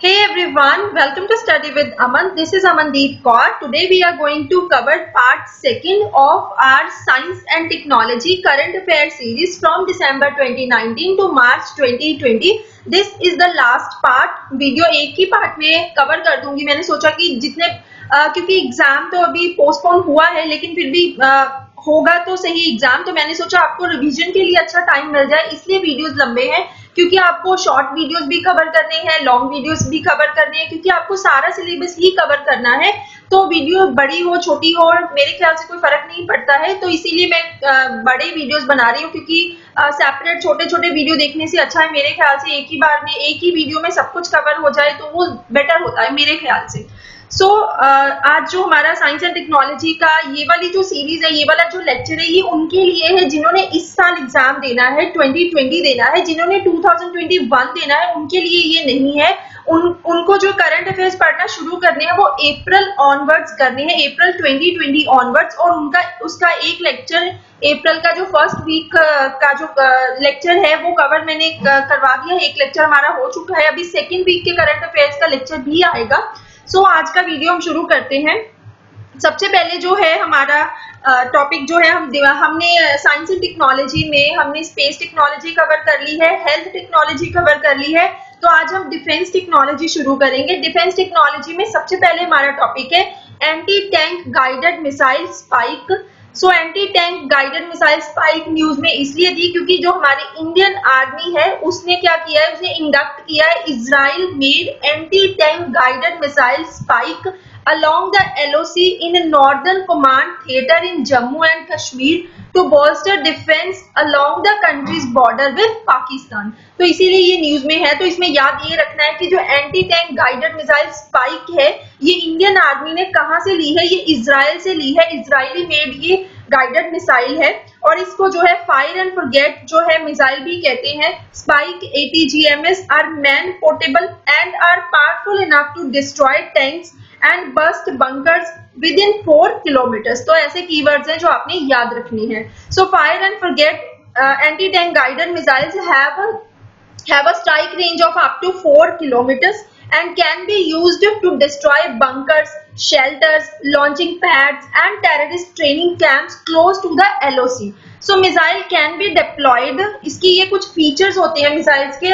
Hey everyone, welcome to Study with Aman. This is Amandeep Kaur. Today we are going to cover part 2nd of our Science and Technology Current Affairs series from December 2019 to March 2020. This is the last part. Video एक ही part में cover कर दूंगी. मैंने सोचा कि जितने क्योंकि exam तो अभी postpone हुआ है, लेकिन फिर भी होगा तो सही एग्जाम, तो मैंने सोचा आपको रिवीजन के लिए अच्छा टाइम मिल जाए, इसलिए वीडियोस लंबे हैं क्योंकि आपको शॉर्ट वीडियोस भी कवर करने हैं, लॉन्ग वीडियोस भी कवर करने हैं, क्योंकि आपको सारा सिलेबस ही कवर करना है. तो वीडियो बड़ी हो छोटी हो मेरे ख्याल से कोई फर्क नहीं पड़ता है, तो इसीलिए मैं बड़े वीडियोस बना रही हूँ, क्योंकि सेपरेट छोटे छोटे वीडियो देखने से अच्छा है मेरे ख्याल से एक ही बार में एक ही वीडियो में सब कुछ कवर हो जाए तो वो बेटर होता है मेरे ख्याल से. सो आज जो हमारा साइंस एंड टेक्नोलॉजी का ये वाली जो सीरीज है, ये वाला जो लेक्चर है, ये उनके लिए है जिन्होंने इस साल एग्जाम देना है, 2020 देना है. जिन्होंने 2021 देना है उनके लिए ये नहीं है. उनको जो करंट अफेयर्स पढ़ना शुरू करने हैं वो अप्रैल ऑनवर्ड्स करने हैं, अप्रैल 2020 ऑनवर्ड्स. और उसका एक लेक्चर अप्रैल का जो फर्स्ट वीक का जो लेक्चर है वो कवर मैंने करवा दिया है. एक लेक्चर हमारा हो चुका है, अभी सेकेंड वीक के करंट अफेयर्स का लेक्चर भी आएगा. सो आज का वीडियो हम शुरू करते हैं. सबसे पहले जो है हमारा टॉपिक जो है हमने साइंस एंड टेक्नोलॉजी में हमने स्पेस टेक्नोलॉजी कवर कर ली है, हेल्थ टेक्नोलॉजी कवर कर ली है, तो आज हम डिफेंस टेक्नोलॉजी शुरू करेंगे. डिफेंस टेक्नोलॉजी में सबसे पहले हमारा टॉपिक है anti tank guided missile spike. So anti tank guided missile spike news में इसलिए दी क्योंकि जो हमारी इंडियन आर्मी है उसने क्या किया है, उसने इंडक्ट किया है Israel made anti tank guided missile spike along the LOC in Northern Command Theater in Jammu and Kashmir to bolster defense along the country's border with Pakistan. तो इसीलिए ये न्यूज में है. तो इसमें याद ये रखना है कि जो anti tank guided missile spike है ये इंडियन आर्मी ने कहाँ से ली है, ये इजराइल से ली है. इजरायली मेड ये गाइडेड मिसाइल है और इसको जो है फायर एंड फॉरगेट जो है मिसाइल भी कहते हैं. Spike ATGMS are man portable and are powerful enough to destroy tanks and bust bunkers within 4 kilometre. तो ऐसे कीवर्ड्स हैं जो आपने याद रखने हैं. So fire and forget anti tank guided missiles have a strike range of up to 4 kilometres and can be used to destroy bunkers, shelters, launching pads and terrorist training camps close to the LOC. So missile can be deployed. इसकी ये कुछ features होते हैं missiles के.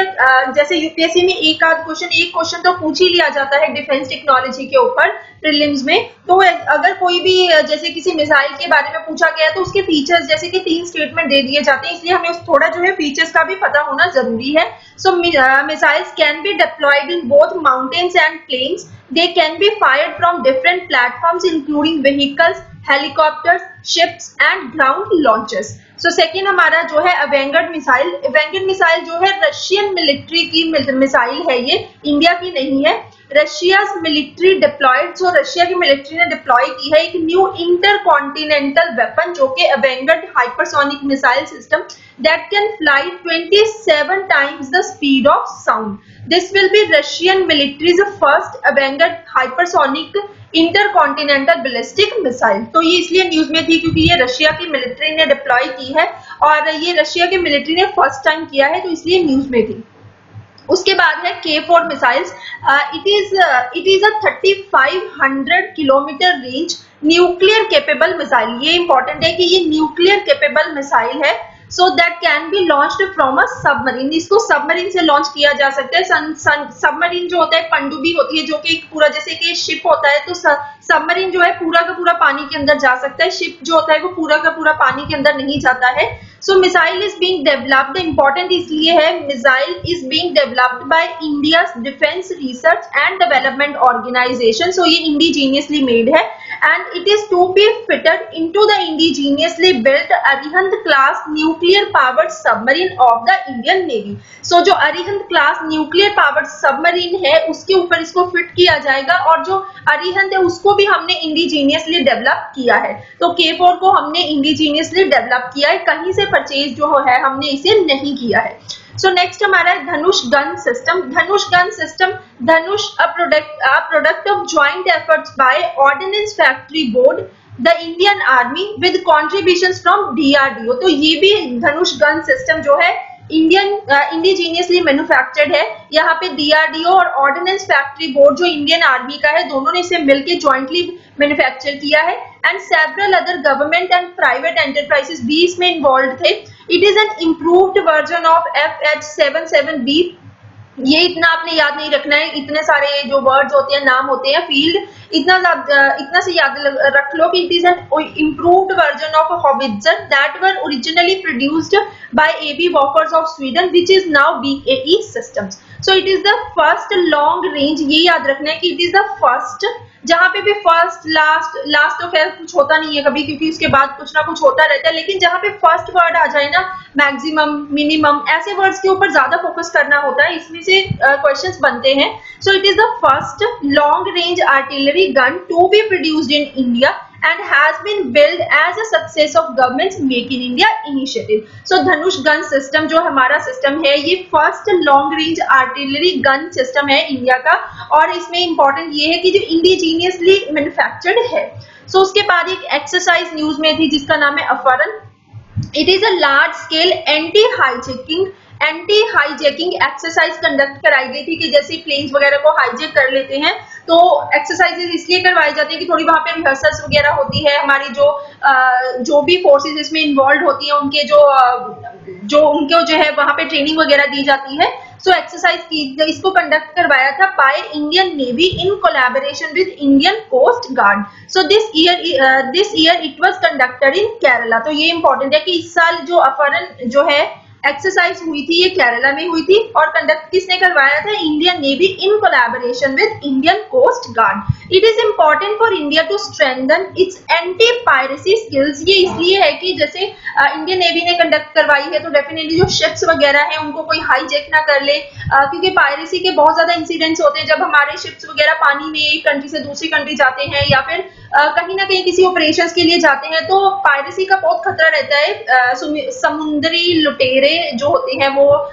जैसे UPSC में एक आध क्वेश्चन तो पूछ ही लिया जाता है डिफेंस टेक्नोलॉजी के ऊपर प्रीलिम्स में. तो अगर कोई भी जैसे किसी मिसाइल के बारे में पूछा गया तो उसके फीचर्स जैसे कि 3 स्टेटमेंट दे दिए जाते हैं, इसलिए हमें थोड़ा जो है फीचर्स का भी पता होना जरूरी है. So missiles can be deployed in both mountains and plains. They can be fired from different platforms including vehicles, helicopters, ships and ground launches. So second हमारा जो है Avangard मिसाइल. Avangard मिसाइल जो है रशियन मिलिट्री की missile है, ये India की नहीं है. रशिया's मिलिट्री डिप्लॉयड, जो रशिया की मिलिट्री ने डिप्लॉय की है एक न्यू इंटरकॉन्टिनेंटल वेपन जो कि Avangard hypersonic missile system that can fly 27 times the speed of sound. This will be Russian military's first Avangard hypersonic intercontinental ballistic missile. तो ये इसलिए न्यूज में थी क्योंकि ये रशिया की मिलिट्री ने डिप्लॉय की है और ये रशिया की मिलिट्री ने फर्स्ट टाइम किया है, तो इसलिए न्यूज में थी. उसके बाद है K4 missiles. It is a 3500 kilometre range nuclear capable missile. ये इंपॉर्टेंट है कि ये न्यूक्लियर कैपेबल मिसाइल है. So that can be launched from a submarine. इसको सबमरीन से लॉन्च किया जा सकता है. सबमरीन जो होता है पनडुब्बी होती है जो कि पूरा जैसे कि शिप होता है, तो सबमरीन जो है पूरा का पूरा पानी के अंदर जा सकता है. शिप जो होता है वो पूरा का पूरा पानी के अंदर नहीं जाता है. So missile is being developed. Important इसलिए है missile is being developed by India defence research and development organisation. So ये इंडिजीनियसली मेड है and it is to be fitted into the indigenously built Arihant class nuclear powered submarine of the Indian navy. So जो Arihant class nuclear powered submarine है उसके ऊपर इसको fit किया जाएगा और जो अरिहंत है उसको भी हमने इंडिजीनियसली डेवलप किया है. तो K4 को हमने इंडिजीनियसली डेवलप किया है, कहीं से परचेज जो है हमने इसे नहीं किया है. सो नेक्स्ट हमारा Dhanush gun system. Dhanush gun system, Dhanush a product of joint efforts by ordnance factory board, the Indian army with contribution from DRDO. तो ये भी धनुष गन सिस्टम जो है इंडिजीनियसली मैन्युफैक्चर्ड है। यहाँ पे डीआरडीओ और ऑर्डिनेंस फैक्ट्री बोर्ड जो इंडियन आर्मी का है, दोनों ने इसे मिलकर ज्वाइंटली मैन्युफैक्चर किया है। And several other government and private enterprises भी इसमें इन्वॉल्व थे। It is an improved version of FH-77B। ये इतना आपने याद नहीं रखना है, इतने सारे जो वर्ड्स होते हैं, नाम होते हैं, फील्ड, इतना से याद रख लो कि it is an improved version of howitzer that were originally produced by AB Bofors of Sweden which is now BAE systems. So it is the first long range, ये याद रखना है कि इट इज द फर्स्ट, जहाँ पे भी first last of health कुछ होता नहीं है कभी, क्योंकि उसके बाद कुछ ना कुछ होता रहता है, लेकिन जहाँ पे फर्स्ट वर्ड आ जाए ना, मैक्सिमम, मिनिमम, ऐसे वर्ड्स के ऊपर ज्यादा फोकस करना होता है, इसमें से क्वेश्चंस बनते हैं। So it is the first long range artillery gun to be produced in India and has been billed as a success of government's Make in India initiative. So Dhanush gun system जो हमारा system है, ये first long range artillery gun system है India का, और इसमें important ये है कि जो इंडिजीनियसली मैन्युफैक्चर्ड है। सो उसके बाद एक एक्सरसाइज न्यूज में थी जिसका नाम है Apharan. It is a large scale anti hijacking exercise conduct कराई गई थी, कि जैसे प्लेन्स वगैरह को हाईजेक कर लेते हैं तो एक्सरसाइजेज इसलिए करवाई जाती है कि थोड़ी वहां पे रिहर्सल्स वगैरह होती है, हमारी जो भी फोर्सेस इसमें इन्वॉल्व होती है उनके जो है वहां पे ट्रेनिंग वगैरह दी जाती है। सो एक्सरसाइज की, इसको कंडक्ट करवाया था by Indian navy in collaboration with Indian coast guard. So this year it was conducted in Kerala. तो ये इंपॉर्टेंट है कि इस साल जो अफरन जो है एक्सरसाइज हुई थी, ये केरला में हुई थी, और कंडक्ट किसने करवाया था? Indian navy in collaboration with Indian coast guard. It is important for India to strengthen its anti piracy skills. ये इसलिए है कि जैसे इंडियन नेवी ने कंडक्ट करवाई है, तो डेफिनेटली जो शिप्स वगैरह है उनको कोई हाईजेक ना कर ले, क्योंकि पायरेसी के बहुत ज्यादा इंसिडेंट्स होते हैं जब हमारे शिप्स वगैरह पानी में एक कंट्री से दूसरी कंट्री जाते हैं या फिर कहीं ना कहीं किसी ऑपरेशन के लिए जाते हैं, तो पायरेसी का बहुत खतरा रहता है। समुद्री लुटेरे जो होते हैं वो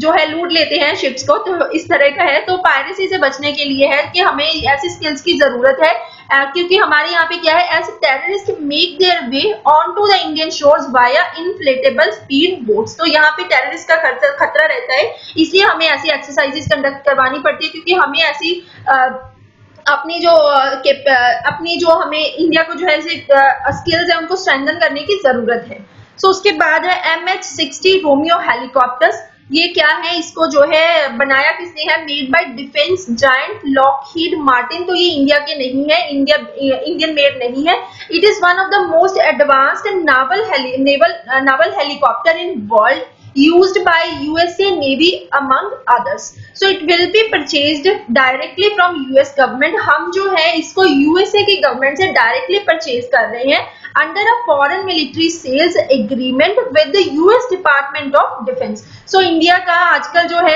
जो है लूट लेते हैं शिप्स को, तो इस तरह का है। तो पायरेसी से बचने के लिए है कि हमें ऐसी स्किल्स की जरूरत है, क्योंकि हमारे यहाँ पे क्या है, as terrorist make their way on to the Indian shores via inflatable speed boats. तो यहाँ पे टेररिस्ट का खतरा रहता है, इसलिए हमें ऐसी एक्सरसाइजेस कंडक्ट करवानी पड़ती है, क्योंकि हमें ऐसी अपनी जो हमें इंडिया को जो है स्किल्स है उनको स्ट्रेंथन करने की जरूरत है। सो उसके बाद है MH-60 रोमियो हेलीकॉप्टर्स। ये क्या है, इसको जो है बनाया किसने है? Made by defence giant Lockheed Martin. तो ये इंडिया के नहीं है, इंडियन मेड नहीं है। It is one of the most advanced naval helicopter in world, used by USA Navy among others. So it will be purchased directly from US government. हम जो है इसको USA की गवर्नमेंट से डायरेक्टली परचेज कर रहे हैं under a foreign military sales agreement with the US department of defence. So India का आजकल जो है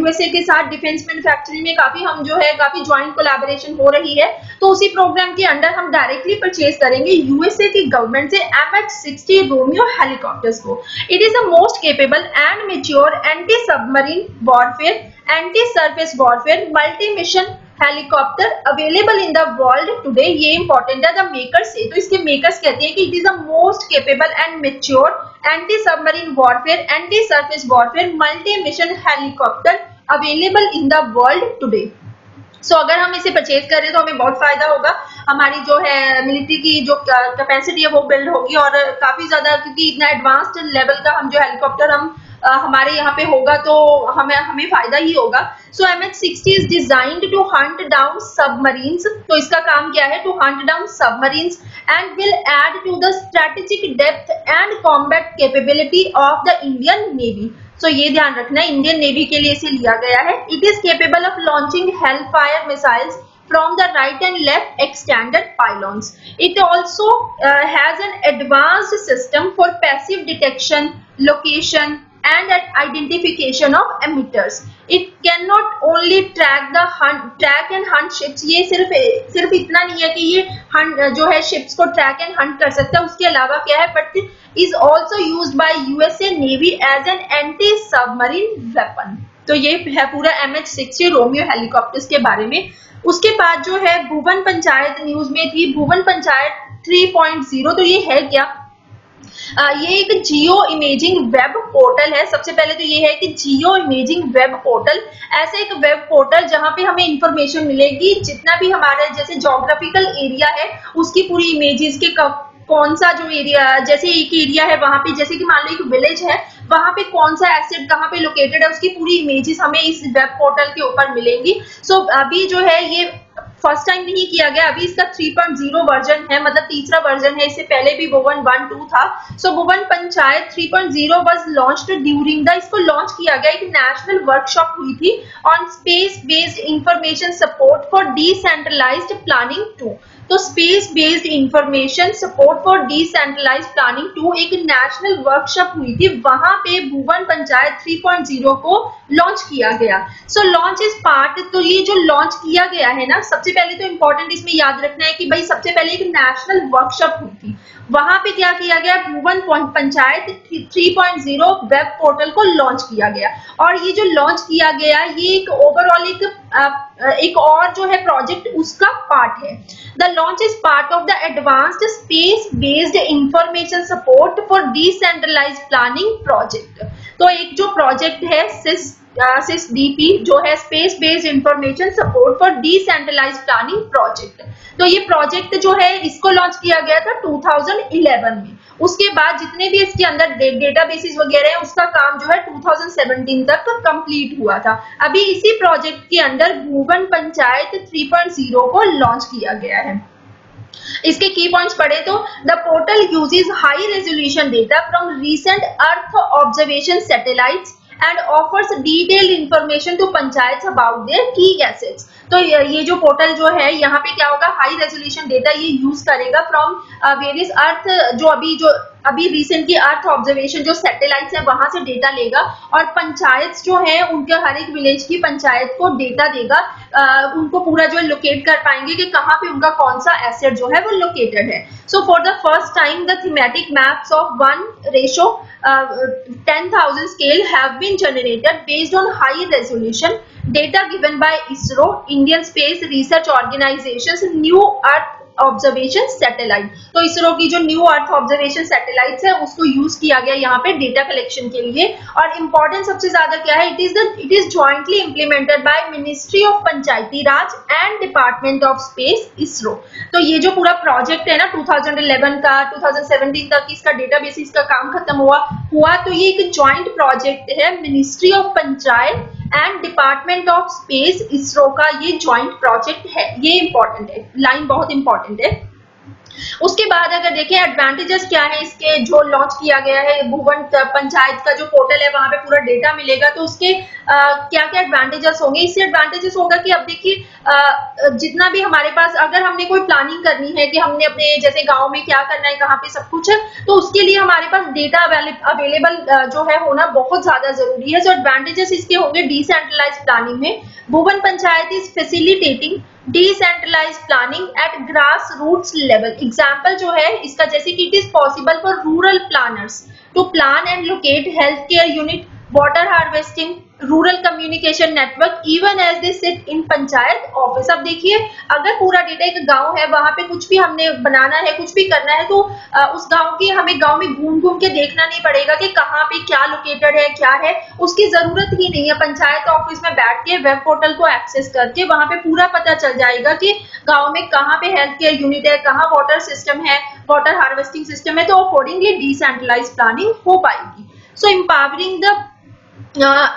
USA के साथ डिफेंस मैन्युफैक्चरिंग में काफी ज्वाइंट कोलैबोरेशन हो रही है, तो उसी प्रोग्राम के अंडर हम डायरेक्टली परचेज करेंगे USA की गवर्नमेंट से MH-60 रोमियो हेलीकॉप्टर्स को। It is the most capable and mature anti-submarine warfare, anti-surface warfare, multi-mission helicopter available in the world today. ये इंपॉर्टेंट है द मेकर्स से, तो इसके मेकर्स कहते हैं कि it is the most capable and mature anti submarine warfare, anti surface warfare, multi mission helicopter available in the world today. So अगर हम इसे परचेज करें तो हमें बहुत फायदा होगा, हमारी जो है मिलिट्री की जो कैपेसिटी है वो बिल्ड होगी, और काफी ज्यादा, क्योंकि इतना एडवांस्ड लेवल का हम जो हेलीकॉप्टर हमारे यहाँ पे होगा तो हमें फायदा ही होगा। So MH-60 is designed to hunt down submarines. तो इसका काम क्या है? To hunt down submarines and will add to the strategic depth and combat capability of the Indian navy. So ये ध्यान रखना है, इंडियन नेवी के लिए इसे लिया गया है। It is capable of launching Hellfire missiles from the right and left extended pylons. It also has an advanced system for passive detection, location and identification of emitters. It cannot only track and hunt ships. ये सिर्फ इतना नहीं है कि ये जो है ships को track and hunt कर सकता है, उसके अलावा क्या है, but is also used by USA Navy as an anti-submarine weapon. तो ये है पूरा MH-60 रोमियो हेलीकॉप्टर्स के बारे में। उसके बाद जो है भुवन पंचायत न्यूज में थी, भुवन पंचायत 3.0। तो ये है क्या? ये एक जियो इमेजिंग वेब पोर्टल है। सबसे पहले तो ये है कि जियो इमेजिंग वेब पोर्टल ऐसा एक वेब पोर्टल जहां पे हमें इंफॉर्मेशन मिलेगी जितना भी हमारा जैसे ज्योग्राफिकल एरिया है उसकी पूरी इमेजेस के कौन सा जो एरिया, जैसे एक एरिया है वहां पे जैसे कि मान लो एक विलेज है वहां पे कौन सा एसेट कहाँ पे लोकेटेड है उसकी पूरी इमेजेस हमें इस वेब पोर्टल के ऊपर मिलेंगी। सो अभी जो है ये फर्स्ट टाइम नहीं किया गया, अभी इसका 3.0 वर्जन है, मतलब तीसरा वर्जन है। इससे पहले भी भुवन 1.2 था। So Bhuvan Panchayat 3.0 was launched during the, इसको लॉन्च किया गया एक नेशनल वर्कशॉप हुई थी on space based information support for decentralised planning 2। तो space based information support for decentralised planning 2 एक नेशनल वर्कशॉप हुई थी, वहां पे भुवन पंचायत 3.0 को लॉन्च किया गया। सो लॉन्च इज पार्ट, तो ये जो लॉन्च किया गया है ना, सबसे पहले तो इंपॉर्टेंट इसमें याद रखना है कि भाई सबसे पहले एक नेशनल वर्कशॉप हुई थी, वहां पे क्या किया गया, भुवन पंचायत 3.0 वेब पोर्टल को लॉन्च किया गया। और ये जो लॉन्च किया गया ये एक ओवरऑल एक और जो है प्रोजेक्ट उसका पार्ट है। The launch is part of the advanced space based information support for decentralised planning project. तो एक जो प्रोजेक्ट है सिस डीपी जो है space based information support for decentralised planning project, तो ये प्रोजेक्ट जो है इसको लॉन्च किया गया था 2011 में। उसके बाद जितने भी इसके अंदर डेटाबेसेस वगैरह हैं उसका काम जो है 2017 तक कंप्लीट हुआ था। अभी इसी प्रोजेक्ट के अंदर भुवन पंचायत 3.0 को लॉन्च किया गया है। इसके की पॉइंट्स पढ़े तो the portal uses high resolution data from recent earth observation satellites and offers detailed information to panchayat about their key assets। तो ये जो पोर्टल जो है यहाँ पे क्या होगा, हाई रेजोल्यूशन डेटा ये यूज करेगा फ्रॉम वेरियस अर्थ, जो अभी रिसेंटली अर्थ ऑब्जर्वेशन जो सैटेलाइट्स है वहां से डेटा लेगा और पंचायत जो है उनके हर एक विलेज की पंचायत को डेटा देगा। उनको पूरा जो है लोकेट कर पाएंगे कि कहाँ पे उनका कौन सा एसेट जो है वो लोकेटेड है। So for the first time the thematic maps of 1:10,000 scale have been generated based on high resolution data given by ISRO, Indian Space Research Organization's New Earth observation satellite. तो इसरो की जो new earth observation satellite है उसको use किया गया यहाँ पे data collection के लिए। और इम्पोर्टेंट सबसे ज्यादा क्या है, it is jointly implemented by ministry of Panchayati Raj and department of space ISRO. तो ये जो पूरा प्रोजेक्ट है ना 2011 का 2017 तक इसका डेटा बेसिस का काम खत्म हुआ, तो ये एक ज्वाइंट प्रोजेक्ट है ministry of panchayat and department of space ISRO का, ये ज्वाइंट प्रोजेक्ट है। ये इंपॉर्टेंट है, लाइन बहुत इंपॉर्टेंट है। उसके बाद अगर देखें एडवांटेजेस क्या है इसके, जो लॉन्च किया गया है भुवन पंचायत का जो पोर्टल है वहां पे पूरा डेटा मिलेगा, तो उसके क्या क्या एडवांटेजेस होंगे। इससे एडवांटेजेस होगा कि अब देखिए जितना भी हमारे पास, अगर हमने कोई प्लानिंग करनी है कि हमने अपने जैसे गांव में क्या करना है कहाँ पे सब कुछ है, तो उसके लिए हमारे पास डेटा अवेलेबल जो है होना बहुत ज्यादा जरूरी है। सो एडवांटेजेस इसके होंगे डिसेंट्रलाइज्ड प्लानिंग में, Bhuvan panchayat is facilitating decentralise planning at grass roots level. Example जो है इसका जैसे कि it is possible for rural planners to plan and locate health care unit, water harvesting, rural communication network even as they sit in panchayat office. अब देखिए अगर पूरा data एक गांव है वहां पे कुछ भी हमने बनाना है कुछ भी करना है, तो उस गांव की हमें गांव में घूम घूम के देखना नहीं पड़ेगा कि कहाँ पे क्या लोकेटेड है क्या है, उसकी जरूरत ही नहीं है। पंचायत ऑफिस में बैठ के वेब पोर्टल को एक्सेस करके वहां पे पूरा पता चल जाएगा कि गाँव में कहाँ पे हेल्थ केयर यूनिट है, कहाँ वाटर सिस्टम है, वाटर हार्वेस्टिंग सिस्टम है, तो अकॉर्डिंगली डिसेंट्रलाइज प्लानिंग हो पाएगी। सो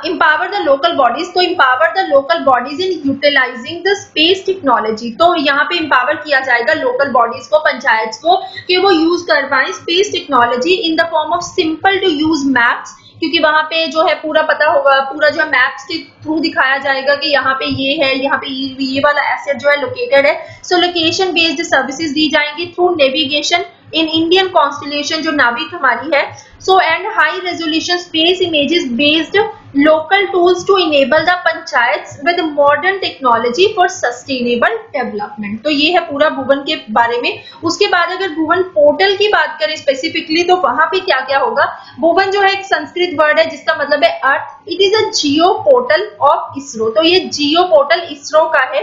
empower the local bodies, तो empower the local bodies in utilizing the space technology। तो यहाँ पे empower किया जाएगा local bodies को, पंचायत को, कि वो use कर पाए space technology in the form of simple to use maps, क्योंकि वहां पे जो है पूरा पता होगा, पूरा जो है मैप्स के थ्रू दिखाया जाएगा कि यहाँ पे ये है, यहाँ पे ये वाला एसेट जो है लोकेटेड है। सो लोकेशन बेस्ड सर्विसेज दी जाएंगी through navigation in Indian constellation, जो नाविक हमारी है। So and high resolution space images based local tools to enable the panchayat with modern technology for sustainable development. तो ये है पूरा भुवन के बारे में। उसके बाद अगर भुवन पोर्टल की बात करें स्पेसिफिकली, तो वहां पे क्या क्या होगा। भुवन जो है एक संस्कृत वर्ड है जिसका मतलब है earth. It is a geo portal of ISRO. तो ये जियो पोर्टल इसरो का है,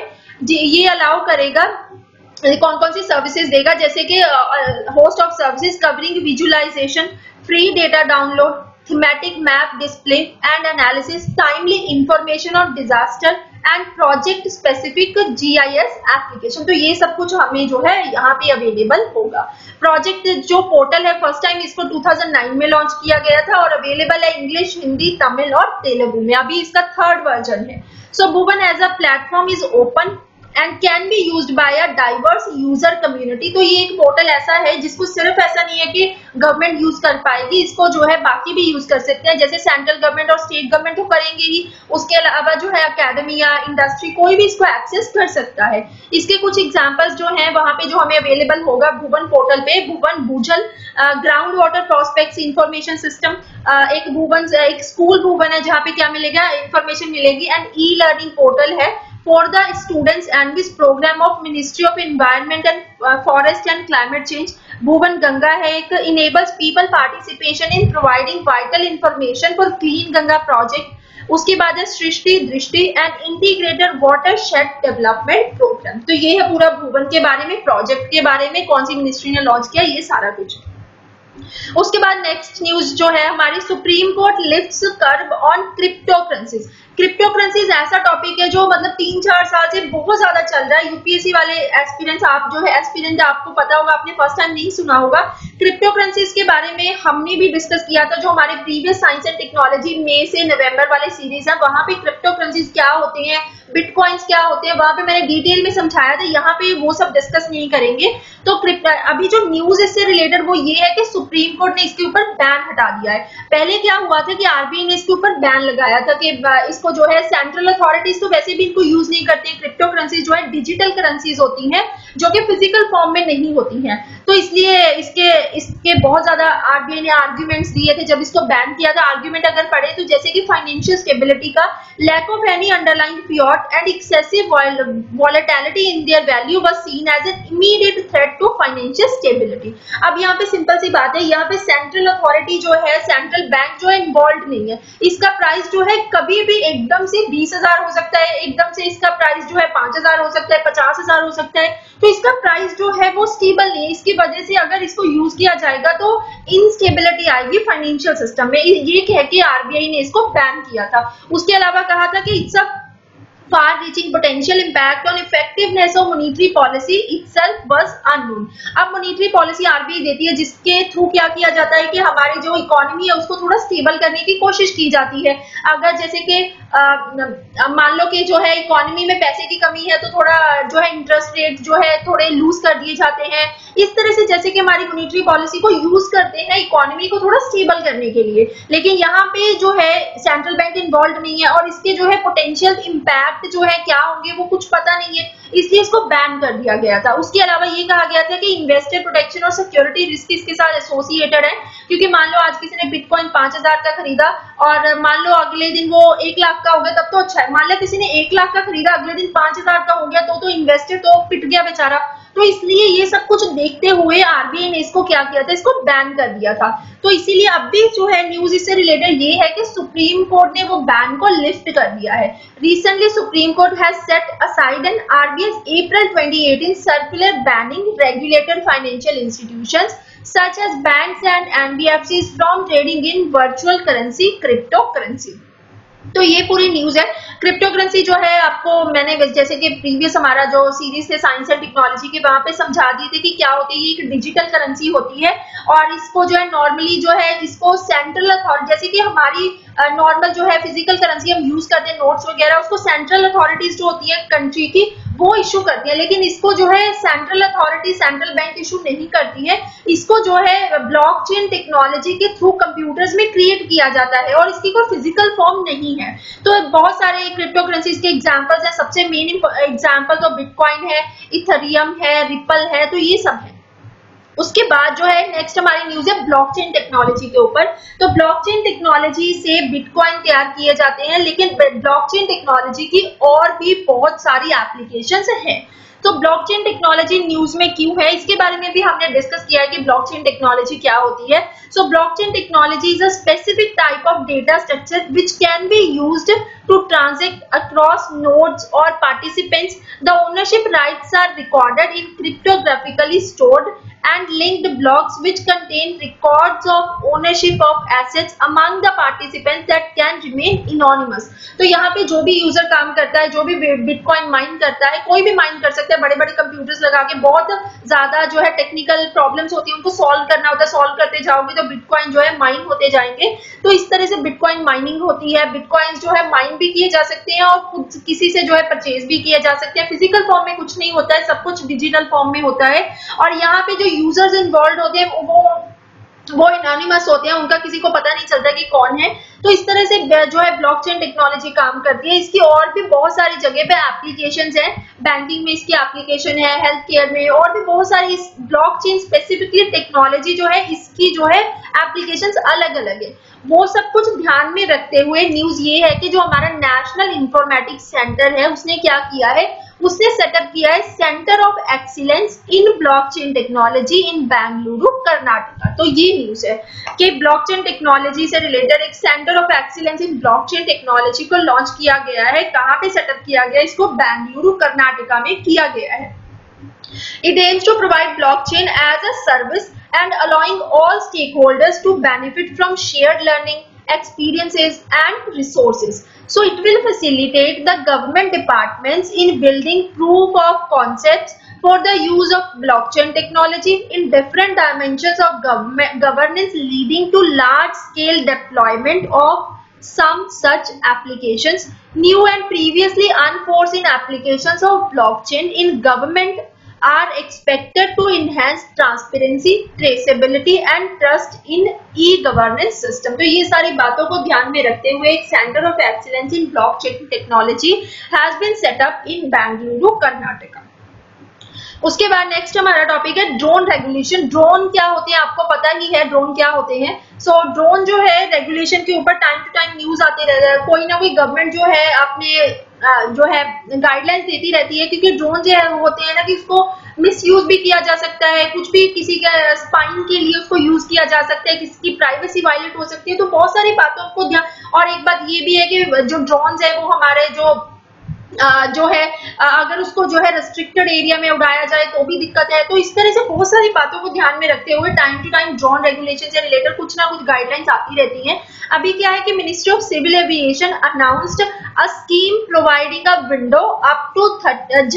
ये अलाउ करेगा कौन कौन सी सर्विसेज देगा, जैसे कि host of services covering visualisation, free data download, thematic map display and analysis, timely information on disaster and project specific GIS application. तो ये सब कुछ हमें जो है यहाँ पे अवेलेबल होगा। प्रोजेक्ट जो पोर्टल है फर्स्ट टाइम इसको 2009 में लॉन्च किया गया था और अवेलेबल है इंग्लिश, हिंदी, तमिल और तेलुगु में। अभी इसका थर्ड वर्जन है। So Bhuvan as a platform is open and can be used by a diverse user community। तो ये एक पोर्टल ऐसा है जिसको सिर्फ ऐसा नहीं है कि गवर्नमेंट यूज कर पाएगी, इसको जो है बाकी भी यूज कर सकते हैं, जैसे सेंट्रल गवर्नमेंट और स्टेट गवर्नमेंट तो करेंगे ही, उसके अलावा जो है अकेडमिया, इंडस्ट्री, कोई भी इसको एक्सेस कर सकता है। इसके कुछ एग्जाम्पल्स जो हैं वहाँ पे जो हमें अवेलेबल होगा भुवन पोर्टल पे, Bhuvan Bhujal, ground water prospect information system, एक भुवन एक स्कूल भुवन है जहाँ पे क्या मिलेगा, इंफॉर्मेशन मिलेगी, एंड ई लर्निंग पोर्टल है for the students and this program of Ministry of Environment and Forest and Climate Change। Bhuvan Ganga है एक, enables people participation in providing vital information for clean Ganga project। उसके बाद है सृष्टि दृष्टि and integrated watershed development program। तो ये है पूरा भुवन के बारे में, प्रोजेक्ट के बारे में, कौन सी मिनिस्ट्री ने लॉन्च किया, ये सारा कुछ। उसके बाद नेक्स्ट न्यूज जो है हमारी, Supreme court lifts curb on crypto currencies. Crypto currencies ऐसा टॉपिक है जो मतलब 3-4 साल से बहुत ज्यादा चल रहा है। यूपीएससी वाले एस्पिरेंट्स, आप जो है एस्पिरेंट, आपको पता होगा, आपने फर्स्ट टाइम नहीं सुना होगा। क्रिप्टो करेंसीज के बारे में हमने भी डिस्कस किया था जो हमारे प्रीवियस साइंस एंड टेक्नोलॉजी में से नवंबर वाले सीरीज है, वहां पे क्रिप्टो करेंसीज क्या होते हैं, बिटकॉइंस क्या होते हैं, वहां पे मैंने डिटेल में समझाया था, यहाँ पे वो सब डिस्कस नहीं करेंगे। तो अभी जो न्यूज इससे रिलेटेड वो ये है कि सुप्रीम कोर्ट ने इसके ऊपर बैन हटा दिया है। पहले क्या हुआ था कि आरबीआई ने इसके ऊपर बैन लगाया था कि इसको जो है सेंट्रल अथॉरिटीज तो वैसे भी इनको यूज नहीं करते हैं। क्रिप्टो करेंसीज जो है डिजिटल करेंसीज होती हैं जो कि फिजिकल फॉर्म में नहीं होती हैं, तो इसलिए इसके बहुत ज्यादा आरबीआई ने आर्ग्यूमेंट्स दिए थे जब इसको बैन किया था। आर्ग्यूमेंट अगर पढ़े तो जैसे कि फाइनेंशियल स्टेबिलिटी का, lack of any underlying fiat and excessive volatility in their value was seen as an immediate threat to financial stability. अब यहाँ पे सिंपल सी बात है, यहाँ पे सेंट्रल अथॉरिटी जो है, सेंट्रल बैंक जो है इन्वॉल्व नहीं है। इसका प्राइस जो है कभी भी एकदम से 20,000 हो सकता है, एकदम से इसका प्राइस जो है 5,000 हो सकता है, 50,000 हो सकता है। तो इसका प्राइस जो है वो स्टेबल नहीं है, इसकी वजह से अगर इसको यूज किया जाएगा तो इनस्टेबिलिटी आएगी फाइनेंशियल सिस्टम में, ये कह के आरबीआई ने इसको बैन किया था। उसके अलावा कहा था कि it's a far reaching potential impact on effectiveness of monetary policy itself was unknown। अब monetary policy आरबीआई देती है जिसके थ्रू क्या किया जाता है कि हमारी जो इकोनॉमी है उसको थोड़ा स्टेबल करने की कोशिश की जाती है। अगर जैसे कि मान लो कि जो है इकोनॉमी में पैसे की कमी है तो थोड़ा जो है इंटरेस्ट रेट जो है थोड़े लूज कर दिए जाते हैं, इस तरह से जैसे कि हमारी मॉनेटरी पॉलिसी को यूज करते हैं इकोनॉमी को थोड़ा स्टेबल करने के लिए। लेकिन यहाँ पे जो है सेंट्रल बैंक इन्वॉल्व नहीं है और इसके जो है पोटेंशियल इम्पैक्ट जो है क्या होंगे वो कुछ पता नहीं है, इसलिए इसको बैन कर दिया गया था। उसके अलावा ये कहा गया था कि इन्वेस्टर प्रोटेक्शन और सिक्योरिटी रिस्क इसके साथ एसोसिएटेड है, क्योंकि मान लो आज किसी ने बिटकॉइन 5,000 का खरीदा और मान लो अगले दिन वो 1 लाख का हो गया तब तो अच्छा है, मान लो किसी ने 1 लाख का खरीदा अगले दिन 5,000 का हो गया तो इन्वेस्टर तो पिट गया बेचारा। तो इसलिए ये सब कुछ देखते हुए आरबीआई ने इसको क्या किया था, इसको बैन कर दिया था। तो इसीलिए अब भी जो है न्यूज इससे रिलेटेड ये है कि सुप्रीम कोर्ट ने वो बैन को लिफ्ट कर दिया है। Recently supreme court has set aside an RBI's April 2018 circular banning regulated financial institutions such as banks and NBFCs from trading in virtual currency, cryptocurrency। तो ये पूरी न्यूज है। क्रिप्टो करेंसी जो है आपको मैंने जैसे कि प्रीवियस हमारा जो सीरीज थे साइंस एंड टेक्नोलॉजी के वहां पे समझा दिए थे कि क्या होती है, ये एक डिजिटल करेंसी होती है और इसको जो है नॉर्मली जो है इसको सेंट्रल अथॉरिटी, जैसे कि हमारी नॉर्मल जो है फिजिकल करेंसी हम यूज करते हैं नोट्स वगैरह, उसको सेंट्रल अथॉरिटीज जो होती है कंट्री की वो इशू करती है, लेकिन इसको जो है central authority, central bank issue नहीं करती है। इसको जो है ब्लॉकचेन टेक्नोलॉजी के थ्रू कंप्यूटर्स में क्रिएट किया जाता है और इसकी कोई फिजिकल फॉर्म नहीं है। तो बहुत सारे क्रिप्टो करेंसीज के एग्जाम्पल्स हैं, सबसे मेन एग्जाम्पल तो बिटकॉइन है, इथेरियम है, रिपल है, तो ये सब है। उसके बाद जो है नेक्स्ट हमारी न्यूज है ब्लॉकचेन टेक्नोलॉजी के ऊपर। तो ब्लॉकचेन टेक्नोलॉजी से बिटकॉइन तैयार किए जाते हैं, लेकिन ब्लॉकचेन टेक्नोलॉजी की और भी बहुत सारी एप्लीकेशंस हैं। तो ब्लॉकचेन टेक्नोलॉजी न्यूज में क्यों है, इसके बारे में भी हमने डिस्कस किया कि ब्लॉकचेन टेक्नोलॉजी क्या होती है. So blockchain technology is a specific type of data structure which can be used to transact across nodes और participants. The ownership rights are recorded in cryptographically stored and linked blocks which contain records of ownership of assets among the participants that can remain anonymous. तो यहाँ पे जो भी user काम करता है, जो भी bitcoin mine करता है, कोई भी mine कर सकता है. बड़े-बड़े computers लगा के बहुत ज़्यादा जो है technical problems होती हैं, उनको solve करना होता है. solve करते जाओगे तो bitcoin जो है mine होते जाएंगे. तो इस तरह से bitcoin mining होती है. bitcoins जो है mine भी किए जा सकते हैं और कुछ किसी से जो है purchase भी किए जा सकते हैं. physical form में कुछ नहीं होता है, सब कुछ digital form में होता है. और यहाँ पे जो यूजर्स इन्वॉल्व होते हैं वो एनोनिमस होते हैं, उनका किसी को पता नहीं चलता कि कौन है. तो इस तरह से जो है ब्लॉकचेन टेक्नोलॉजी काम करती है. इसकी और भी बहुत सारी जगह पे एप्लीकेशंस हैं. बैंकिंग में इसकी एप्लीकेशन है, हेल्थ केयर में, और भी बहुत सारी ब्लॉकचेन स्पेसिफिकली टेक्नोलॉजी जो है इसकी जो है एप्लीकेशंस अलग अलग है. वो सब कुछ ध्यान में रखते हुए न्यूज ये है कि जो हमारा नेशनल इंफॉर्मेटिक्स सेंटर है उसने क्या किया है, उसने सेटअप किया है centre of excellence in blockchain technology in Bengaluru Karnataka. तो ये न्यूज है कि ब्लॉकचेन टेक्नोलॉजी से रिलेटेड एक centre of excellence in blockchain technology को लॉन्च किया गया है. कहाँ पे सेटअप किया गया है इसको? बेंगलुरु कर्नाटका में किया गया है. It aims to provide blockchain as a service and allowing all stakeholders to benefit from shared learning, experiences and resources. So it will facilitate the government departments in building proof of concepts for the use of blockchain technology in different dimensions of governance, leading to large scale deployment of some such applications. New and previously unforeseen applications of blockchain in government are expected to enhance transparency, traceability and trust in e-governance system. तो ये सारी बातों को ध्यान में रखते हुए एक centre of excellence in blockchain technology has been set up in Bengaluru Karnataka. उसके बाद नेक्स्ट हमारा टॉपिक है ड्रोन रेगुलेशन. ड्रोन क्या होते हैं आपको पता ही है, ड्रोन क्या होते हैं. सो ड्रोन जो है रेगुलेशन के ऊपर टाइम टू टाइम न्यूज आते रहता है. कोई ना कोई गवर्नमेंट जो है अपने जो है गाइडलाइंस देती रहती है, क्योंकि ड्रोन जो है होते हैं ना कि उसको मिसयूज भी किया जा सकता है, कुछ भी किसी का स्पाइंग के लिए उसको यूज किया जा सकता है, किसी की प्राइवेसी वायलेट हो सकती है. तो बहुत सारी बातों को ध्यान. और एक बात ये भी है कि जो ड्रोन्स है वो हमारे जो है अगर उसको जो है रेस्ट्रिक्टेड एरिया में उड़ाया जाए तो भी दिक्कत है. तो इस तरह से बहुत सारी बातों को ध्यान में रखते हुए time to time drone regulation से रिलेटेड कुछ ना कुछ गाइडलाइंस आती रहती हैं. अभी क्या है कि ministry of civil aviation announced a scheme providing a window up to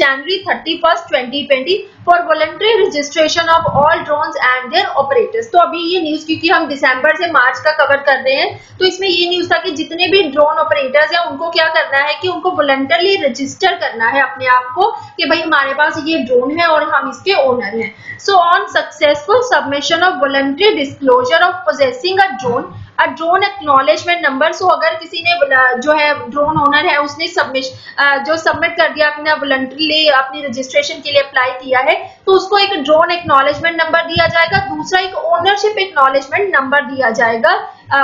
January 31, 2020 for voluntary registration of all drones and their operators. तो अभी ये न्यूज, क्योंकि हम दिसंबर से मार्च का कवर कर रहे हैं, तो इसमें ये न्यूज था कि जितने भी ड्रोन ऑपरेटर्स हैं उनको क्या करना है कि उनको वॉलंटरली रजिस्टर करना है अपने आप को कि भाई हमारे पास ये ड्रोन है और हम इसके ओनर हैं. So on successful submission of voluntary disclosure of possessing a drone acknowledgement number. So अगर किसी ने जो है ड्रोन ओनर है उसने सबमिट कर दिया अपना वॉलंटरली, अपनी रजिस्ट्रेशन के लिए अप्लाई किया है, तो उसको एक ड्रोन एक्नॉलेजमेंट नंबर दिया जाएगा, दूसरा एक ओनरशिप एक्नॉलेजमेंट नंबर दिया जाएगा.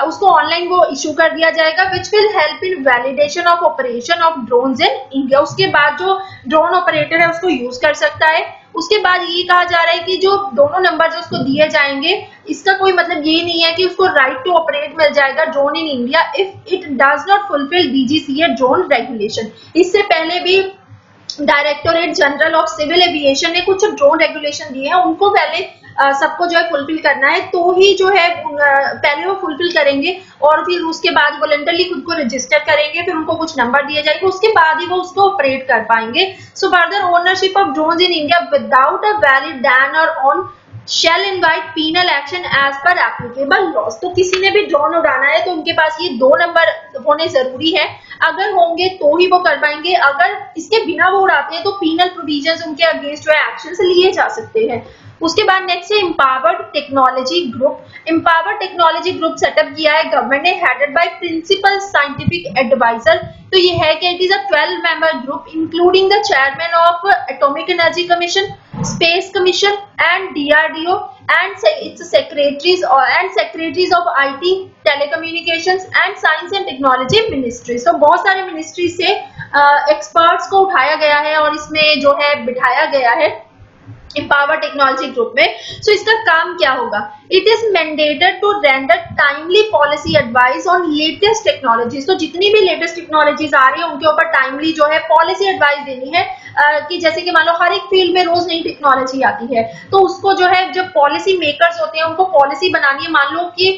उसको ऑनलाइन वो इशू कर दिया जाएगा which will help in validation of operation of drones in India. उसके बाद जो ड्रोन ऑपरेटर है उसको यूज कर सकता है. उसके बाद ये कहा जा रहा है कि जो दोनों नंबर जो उसको दिए जाएंगे, इसका कोई मतलब ये नहीं है कि उसको राइट टू ऑपरेट मिल जाएगा drone in India if it does not fulfil DGCA drone regulation. इससे पहले भी directorate general of civil aviation ने कुछ ड्रोन रेगुलेशन दिए हैं, उनको पहले सबको जो है फुलफिल करना है, तो ही जो है पहले वो फुलफिल करेंगे और फिर उसके बाद वॉलंटरली खुद को रजिस्टर करेंगे, फिर उनको कुछ नंबर दिए जाएंगे, उसके बाद ही वो उसको ऑपरेट कर पाएंगे. So further ownership of drones in India without a valid DAN और on shall invite penal action as per applicable laws. तो किसी ने भी ड्रोन उड़ाना है तो उनके पास ये दो नंबर होने जरूरी है, अगर होंगे तो ही वो कर पाएंगे. अगर इसके बिना वो उड़ाते हैं तो पीनल प्रोविजन उनके अगेंस्ट जो है एक्शन लिए जा सकते हैं. उसके बाद नेक्स्ट है empowered technology group. Empowered technology group setup किया है गवर्नमेंट ने, headed by principal scientific adviser. तो ये है कि it is a 12 member group including the chairman of atomic energy commission, space commission and DRDO and its secretaries and secretaries of IT, telecommunications and science and technology ministry. So बहुत सारे ministry से experts को उठाया गया है और इसमें जो है बिठाया गया है Empower Technology Group में। So, इसका काम क्या होगा? It is mandated to render timely policy advice on latest technologies। तो जितनी भी latest technologies आ रही है उनके ऊपर timely जो है policy advice देनी है कि जैसे कि मान लो हर एक फील्ड में रोज नई टेक्नोलॉजी आती है तो उसको जो है जब पॉलिसी मेकर्स होते हैं उनको पॉलिसी बनानी है। मान लो कि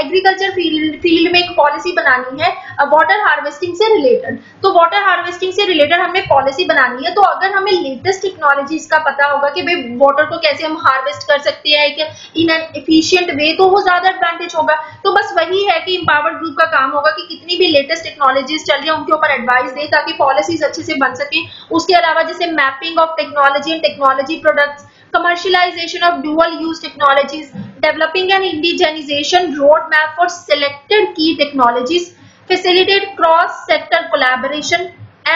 एग्रीकल्चर फील्ड में एक पॉलिसी बनानी है वाटर हार्वेस्टिंग से रिलेटेड, तो वाटर हार्वेस्टिंग से रिलेटेड हमें पॉलिसी बनानी है। तो अगर हमें लेटेस्ट टेक्नोलॉजीज का पता होगा कि भाई वाटर को कैसे हम हार्वेस्ट कर सकते हैं कि इन एन एफिशिएंट वे, तो वो ज्यादा एडवांटेज होगा। तो बस वही है कि एम्पावर्ड ग्रुप का काम होगा कि कितनी भी लेटेस्ट टेक्नोलॉजीज चल रही है उनके ऊपर एडवाइस दे ताकि पॉलिसीज अच्छे से बन सके। उसके अलावा जैसे mapping of technology and technology products, commercialization of dual use technologies, developing an indigenization roadmap for selected key technologies, facilitate cross sector collaboration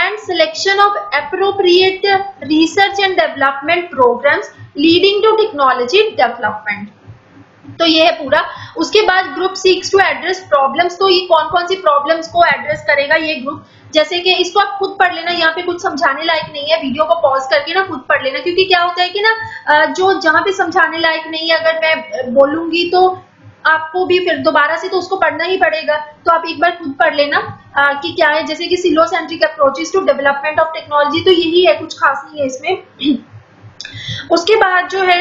and selection of appropriate research and development programs leading to technology development। तो ये है पूरा। उसके बाद group seeks to address problems, तो ये कौन कौन सी प्रॉब्लम्स को एड्रेस करेगा ये ग्रुप, जैसे कि इसको आप खुद पढ़ लेना, यहाँ पे कुछ समझाने लायक नहीं है, वीडियो को पॉज करके ना खुद पढ़ लेना, क्योंकि क्या होता है कि ना जो जहाँ पे समझाने लायक नहीं है अगर मैं बोलूंगी तो आपको भी फिर दोबारा से तो उसको पढ़ना ही पड़ेगा, तो आप एक बार खुद पढ़ लेना कि क्या है। जैसे कि silo centric approaches to development of technology, तो यही है, कुछ खास नहीं है इसमें। उसके बाद जो है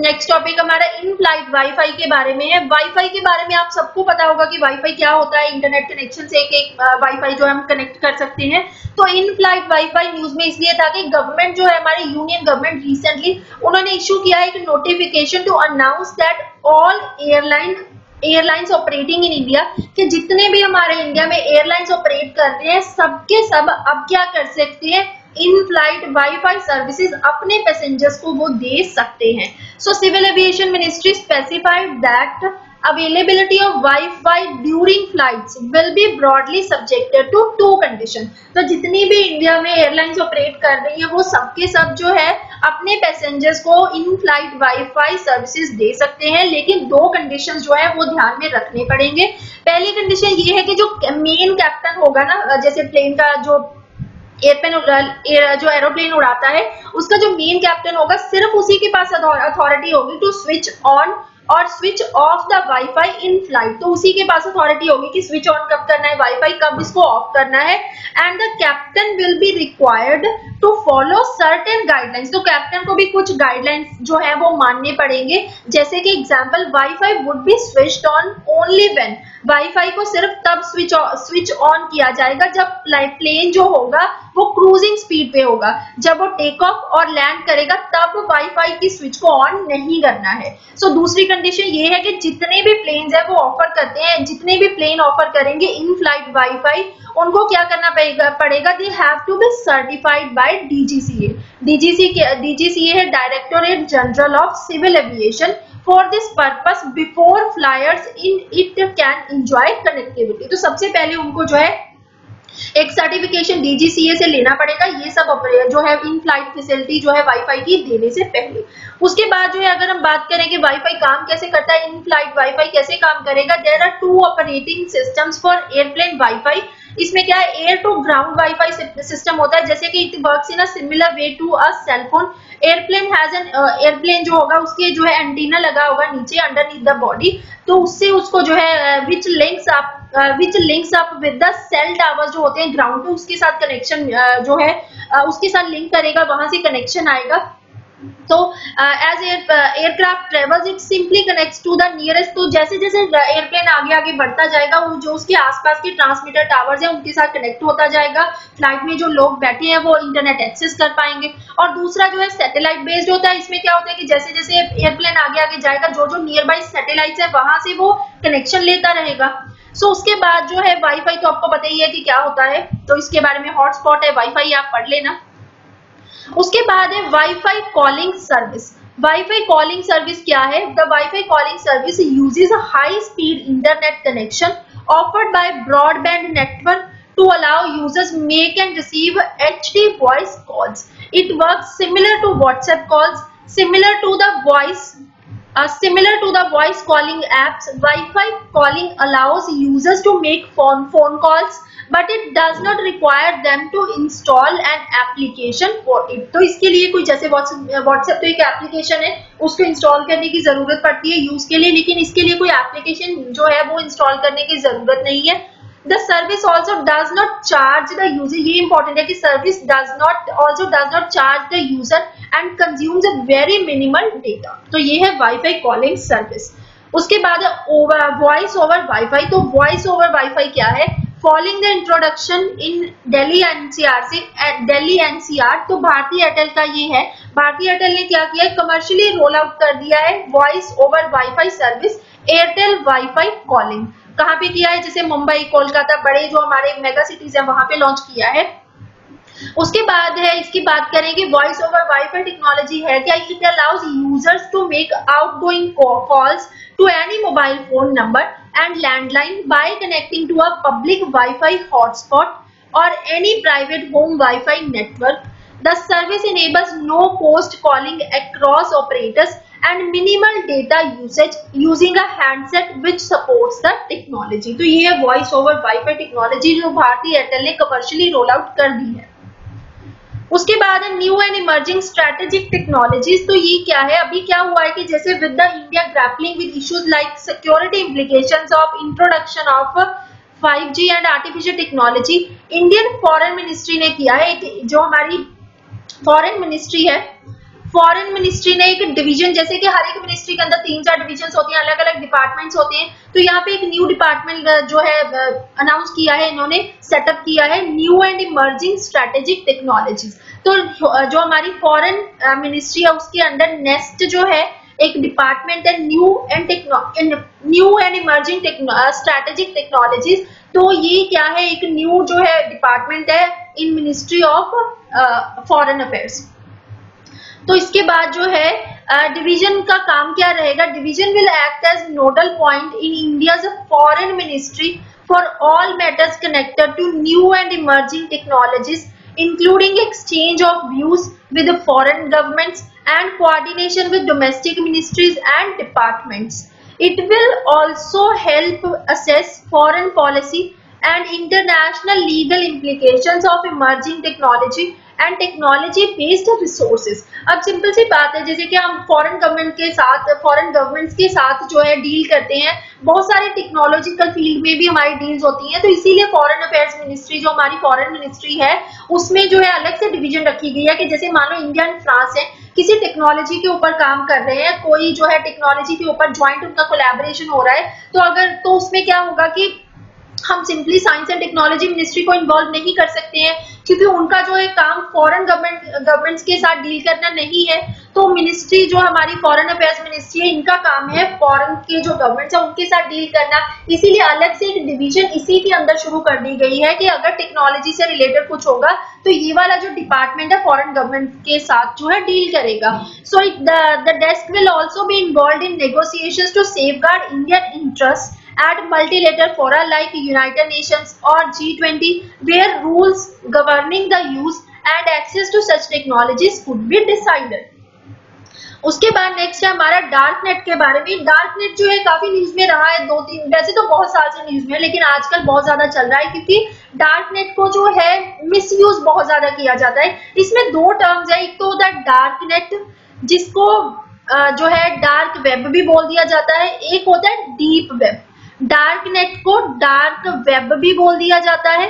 नेक्स्ट टॉपिक हमारा इन फ्लाइट वाईफाई के बारे में है। वाईफाई के बारे में आप सबको पता होगा कि वाईफाई क्या होता है, इंटरनेट कनेक्शन से एक वाईफाई जो हम कनेक्ट कर सकते हैं। तो इन फ्लाइट वाईफाई न्यूज में इसलिए था कि गवर्नमेंट जो है हमारी यूनियन गवर्नमेंट रिसेंटली उन्होंने इश्यू किया एक notification to announce that all airlines operating in India, कि जितने भी हमारे इंडिया में एयरलाइंस ऑपरेट कर रहे हैं सबके सब अब क्या कर सकते हैं, इन फ्लाइट वाईफाई सर्विसेज अपने पैसेंजर्स को वो दे सकते हैं। So civil aviation ministry specified that availability of wifi during flights will be broadly subjected to to condition. तो जितनी भी इंडिया में एयरलाइंस ऑपरेट कर रही है वो सबके सब जो है अपने पैसेंजर्स को इन फ्लाइट वाईफाई सर्विसेज दे सकते हैं, लेकिन दो कंडीशन जो है वो ध्यान में रखने पड़ेंगे। पहली कंडीशन ये है कि जो मेन कैप्टन होगा ना, जैसे प्लेन का जो एरोप्लेन उड़ाता है उसका जो मेन कैप्टन होगा सिर्फ उसी के पास अथॉरिटी होगी टू स्विच ऑन और switch off the wifi in flight. तो उसी के पास अथॉरिटी होगी कि स्विच ऑन कब करना है वाईफाई, कब इसको ऑफ करना है। And the captain will be required to follow certain guidelines, तो कैप्टन को भी कुछ गाइडलाइंस जो है वो मानने पड़ेंगे। जैसे कि example, wifi would be switched on only when, wifi को सिर्फ तब स्विच ऑन किया जाएगा जब प्लेन जो होगा वो क्रूजिंग स्पीड पे होगा, जब वो टेक ऑफ और लैंड करेगा तब वाईफाई की स्विच को ऑन नहीं करना है। सो दूसरी कंडीशन ये है कि जितने भी प्लेन्स है वो ऑफर करते हैं, जितने भी प्लेन ऑफर करेंगे इन फ्लाइट वाईफाई उनको क्या करना पड़ेगा, they have to be certified by DGCA. DGCA है directorate general of civil aviation, for this purpose before flyers in it can enjoy connectivity. तो सबसे पहले उनको जो है एक सर्टिफिकेशन डीजीसीए से लेना पड़ेगा, ये सब जो है इन फ्लाइट फैसिलिटी जो है वाईफाई की देने से पहले। उसके बाद जो है अगर हम बात करें कि वाईफाई काम कैसे करता है, इन फ्लाइट वाईफाई कैसे काम करेगा, there are two operating systems for airplane wifi. इसमें क्या है, air to ground wifi system होता है, जैसे कि it works in a similar way to a cellphone. Airplane जो होगा उसके जो है एंटीना लगा होगा नीचे अंडरनीथ द बॉडी, तो उससे उसको जो है which links up with the cell tower जो होते हैं ग्राउंड पे, उसके साथ कनेक्शन जो है उसके साथ लिंक करेगा, वहां से कनेक्शन आएगा। तो as aircraft travels it simply connects to the nearest, तो जैसे जैसे एयरप्लेन आगे आगे बढ़ता जाएगा वो जो उसके आसपास के ट्रांसमीटर टावर्स हैं उनके साथ कनेक्ट होता जाएगा, फ्लाइट में जो लोग बैठे हैं वो इंटरनेट एक्सेस कर पाएंगे। और दूसरा जो है सैटेलाइट बेस्ड होता है, इसमें क्या होता है कि जैसे जैसे एयरप्लेन आगे आगे जाएगा जो जो नियर बाई सैटेलाइट है वहां से वो कनेक्शन लेता रहेगा। सो उसके बाद जो है वाईफाई तो आपको पता ही है कि क्या होता है, तो इसके बारे में हॉटस्पॉट है वाईफाई, आप पढ़ लेना। उसके बाद है wifi calling service. Wifi calling service क्या है, the wifi calling service uses a high speed internet connection offered by broadband network to allow users make and receive HD voice calls. It works similar to WhatsApp calls, similar to the voice Similar to the voice calling apps, Wi-Fi calling allows users to make phone calls, but it does not require them to install an application for it. तो इसके लिए कोई जैसे WhatsApp तो एक application है, उसको install करने की जरूरत पड़ती है यूज के लिए, लेकिन इसके लिए कोई एप्लीकेशन जो है वो इंस्टॉल करने की जरूरत नहीं है. The service also does not charge the user. ये important है कि service does not charge the user and consumes a very minimal data. तो ये है Wi-Fi calling service. उसके बाद voice over Wi-Fi. तो voice over Wi-Fi क्या है? Following the introduction in Delhi NCR से Delhi NCR तो भारतीय एयरटेल का ये है. भारतीय एयरटेल ने क्या किया? Commercially roll out कर दिया है voice over Wi-Fi service Airtel Wi-Fi calling. कहाँ पे किया है? जैसे मुंबई, कोलकाता, बड़े जो हमारे मेगा सिटीज है वहां पे लॉन्च किया है. उसके बाद है, इसकी बात करेंगे वॉइस ओवर वाईफाई टेक्नोलॉजी है क्या? It allows users to make outgoing calls to any mobile phone number and landline by connecting to a public wifi hotspot और any private home wifi network. The service enables no cost calling across operators and minimal data usage using a handset which supports the technology. तो ये है voice over Wi-Fi technology जो भारतीय Airtel ने commercially roll out कर दी है. उसके बाद new and emerging strategic technologies. तो ये क्या है? अभी क्या हुआ है कि जैसे with the India grappling with issues like security implications of introduction of 5G and artificial technology, Indian foreign ministry ने किया है, जो हमारी फॉरेन मिनिस्ट्री है, फॉरेन मिनिस्ट्री ने एक डिवीजन, जैसे कि हर एक मिनिस्ट्री के अंदर 3-4 डिवीजन होते हैं, अलग अलग डिपार्टमेंट्स होते हैं, तो यहाँ पे एक न्यू डिपार्टमेंट जो है अनाउंस किया है, इन्होंने सेटअप किया है new and emerging strategic technologies. तो जो हमारी फॉरेन मिनिस्ट्री है उसके अंडर नेस्ट जो है एक डिपार्टमेंट है new and emerging strategic technologies. तो ये क्या है? एक न्यू जो है डिपार्टमेंट है in ministry of foreign affairs. तो इसके बाद जो है डिवीजन का काम क्या रहेगा? Division will act as nodal point in India's foreign ministry for all matters connected to new and emerging technologies including exchange of views with foreign governments and coordination with domestic ministries and departments. It will also help assess foreign policy and international legal implications of emerging technology and technology-based resources. अब simple सी बात है, जैसे कि हम foreign governments के साथ जो है डील करते हैं, बहुत सारे टेक्नोलॉजिकल फील्ड में भी हमारी डील्स होती हैं, तो इसीलिए फॉरेन अफेयर्स मिनिस्ट्री जो हमारी फॉरेन मिनिस्ट्री है उसमें जो है अलग से डिवीजन रखी गई है कि जैसे मान लो इंडिया एंड फ्रांस है, किसी टेक्नोलॉजी के ऊपर काम कर रहे हैं, कोई जो है टेक्नोलॉजी के ऊपर ज्वाइंट उनका कोलैबोरेशन हो रहा है, तो अगर तो उसमें क्या होगा कि हम simply science and technology ministry को इन्वॉल्व नहीं कर सकते हैं, क्योंकि उनका जो है काम फॉरेन गवर्नमेंट्स के साथ डील करना नहीं है. तो मिनिस्ट्री जो हमारी फॉरेन अफेयर्स मिनिस्ट्री है, इनका काम है फॉरेन के जो गवर्नमेंट्स है उनके साथ डील करना, इसीलिए अलग से एक डिवीजन इसी के अंदर शुरू कर दी गई है कि अगर टेक्नोलॉजी से रिलेटेड कुछ होगा तो ये वाला जो डिपार्टमेंट है फॉरेन गवर्नमेंट के साथ जो है डील करेगा. So the desk will also be involve in negotiations to safeguard Indian interest at multilateral fora like United Nations or G20, where rules governing the use and access to such technologies could be decided. उसके बाद next है हमारा dark net के बारे में. Dark net जो है काफी न्यूज में रहा है, 2-3 वैसे तो बहुत साल से न्यूज में है, लेकिन आजकल बहुत ज्यादा चल रहा है क्योंकि डार्क नेट को जो है मिसयूज बहुत ज्यादा किया जाता है. इसमें 2 टर्म्स है, एक तो द डार्क नेट जिसको जो है डार्क वेब भी बोल दिया जाता है, एक होता है डीप वेब. डार्क नेट को डार्क वेब भी बोल दिया जाता है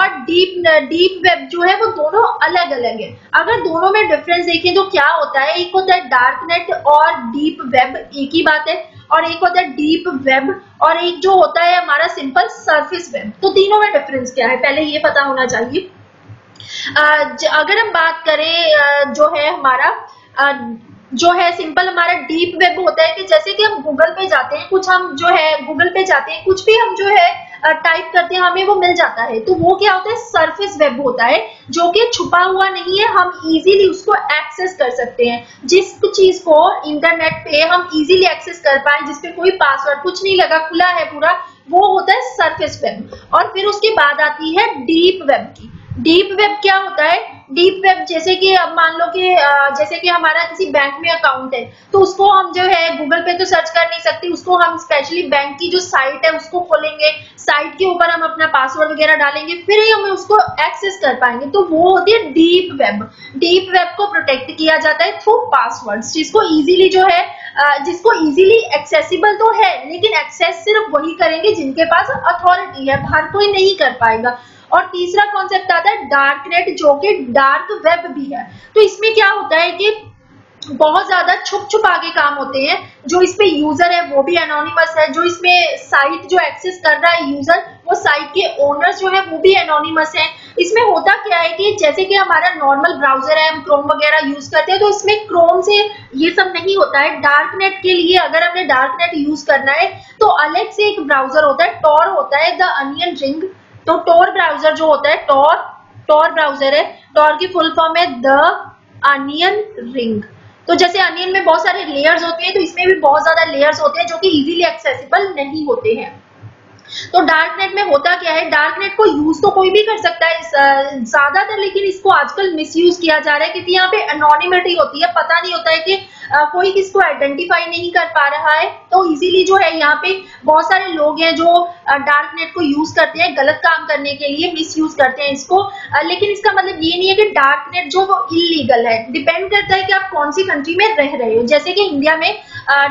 और डीप वेब जो है वो दोनों अलग अलग है. अगर दोनों में डिफरेंस देखें तो क्या होता है, एक होता है डार्क नेट और डीप वेब एक ही बात है, और एक होता है डीप वेब और एक जो होता है हमारा सिंपल सरफेस वेब. तो तीनों में डिफरेंस क्या है पहले ये पता होना चाहिए. अगर हम बात करें जो है हमारा जो है सिंपल हमारा डीप वेब होता है कि जैसे कि हम गूगल पे जाते हैं, कुछ भी हम जो है टाइप करते हैं हमें वो मिल जाता है, तो वो क्या होता है सरफेस वेब होता है जो कि छुपा हुआ नहीं है, हम इजीली उसको एक्सेस कर सकते हैं. जिस चीज को इंटरनेट पे हम इजीली एक्सेस कर पाए, जिसपे कोई पासवर्ड कुछ नहीं लगा, खुला है पूरा, वो होता है सरफेस वेब. और फिर उसके बाद आती है डीप वेब की. डीप वेब क्या होता है? डीप वेब, जैसे कि अब मान लो कि जैसे कि हमारा किसी बैंक में अकाउंट है तो उसको हम जो है गूगल पे तो सर्च कर नहीं सकते, उसको हम स्पेशली बैंक की जो साइट है उसको खोलेंगे, साइट के ऊपर हम अपना पासवर्ड वगैरह डालेंगे, फिर ही हम उसको एक्सेस कर पाएंगे। तो वो होती है डीप वेब। डीप वेब को प्रोटेक्ट किया जाता है थ्रू पासवर्ड्स, जिसको इजीली जो है जिसको इजीली एक्सेसिबल तो है, लेकिन एक्सेस सिर्फ वही करेंगे जिनके पास अथॉरिटी है, हर कोई नहीं कर पाएगा। और तीसरा कॉन्सेप्ट आता है डार्क नेट, जो कि डार्क वेब भी है। तो इसमें क्या होता है कि बहुत ज्यादा छुप छुपा के काम होते हैं, जो इसमें यूजर है वो भी एनोनिमस है, जो इसमें साइट जो एक्सेस कर रहा है यूजर, वो साइट के ओनर्स जो है वो भी एनोनिमस है। इसमें होता क्या है कि जैसे कि हमारा नॉर्मल ब्राउजर है, हम क्रोम वगैरह यूज करते हैं, तो इसमें क्रोम से ये सब नहीं होता है। डार्क नेट के लिए अगर हमने डार्क नेट यूज करना है तो अलग से एक ब्राउजर होता है, टॉर होता है, द अनियन रिंग। तो टॉर ब्राउजर जो होता है, टॉर ब्राउजर है, टॉर की फुल फॉर्म है द अनियन रिंग। तो जैसे अनियन में बहुत सारे लेयर्स होते हैं, तो इसमें भी बहुत ज्यादा लेयर्स होते हैं जो कि इजीली एक्सेसिबल नहीं होते हैं। तो डार्क नेट में होता क्या है, डार्क नेट को यूज तो कोई भी कर सकता है ज्यादातर, लेकिन इसको आजकल मिसयूज किया जा रहा है क्योंकि यहाँ पे एनोनिमिटी होती है, पता नहीं होता है कि कोई इसको आइडेंटिफाई नहीं कर पा रहा है। तो इजीली जो है यहाँ पे बहुत सारे लोग हैं जो डार्क नेट को यूज करते हैं गलत काम करने के लिए, मिसयूज करते हैं इसको। लेकिन इसका मतलब ये नहीं है कि डार्क नेट जो वो इलीगल है, डिपेंड करता है कि आप कौन सी कंट्री में रह रहे हो। जैसे कि इंडिया में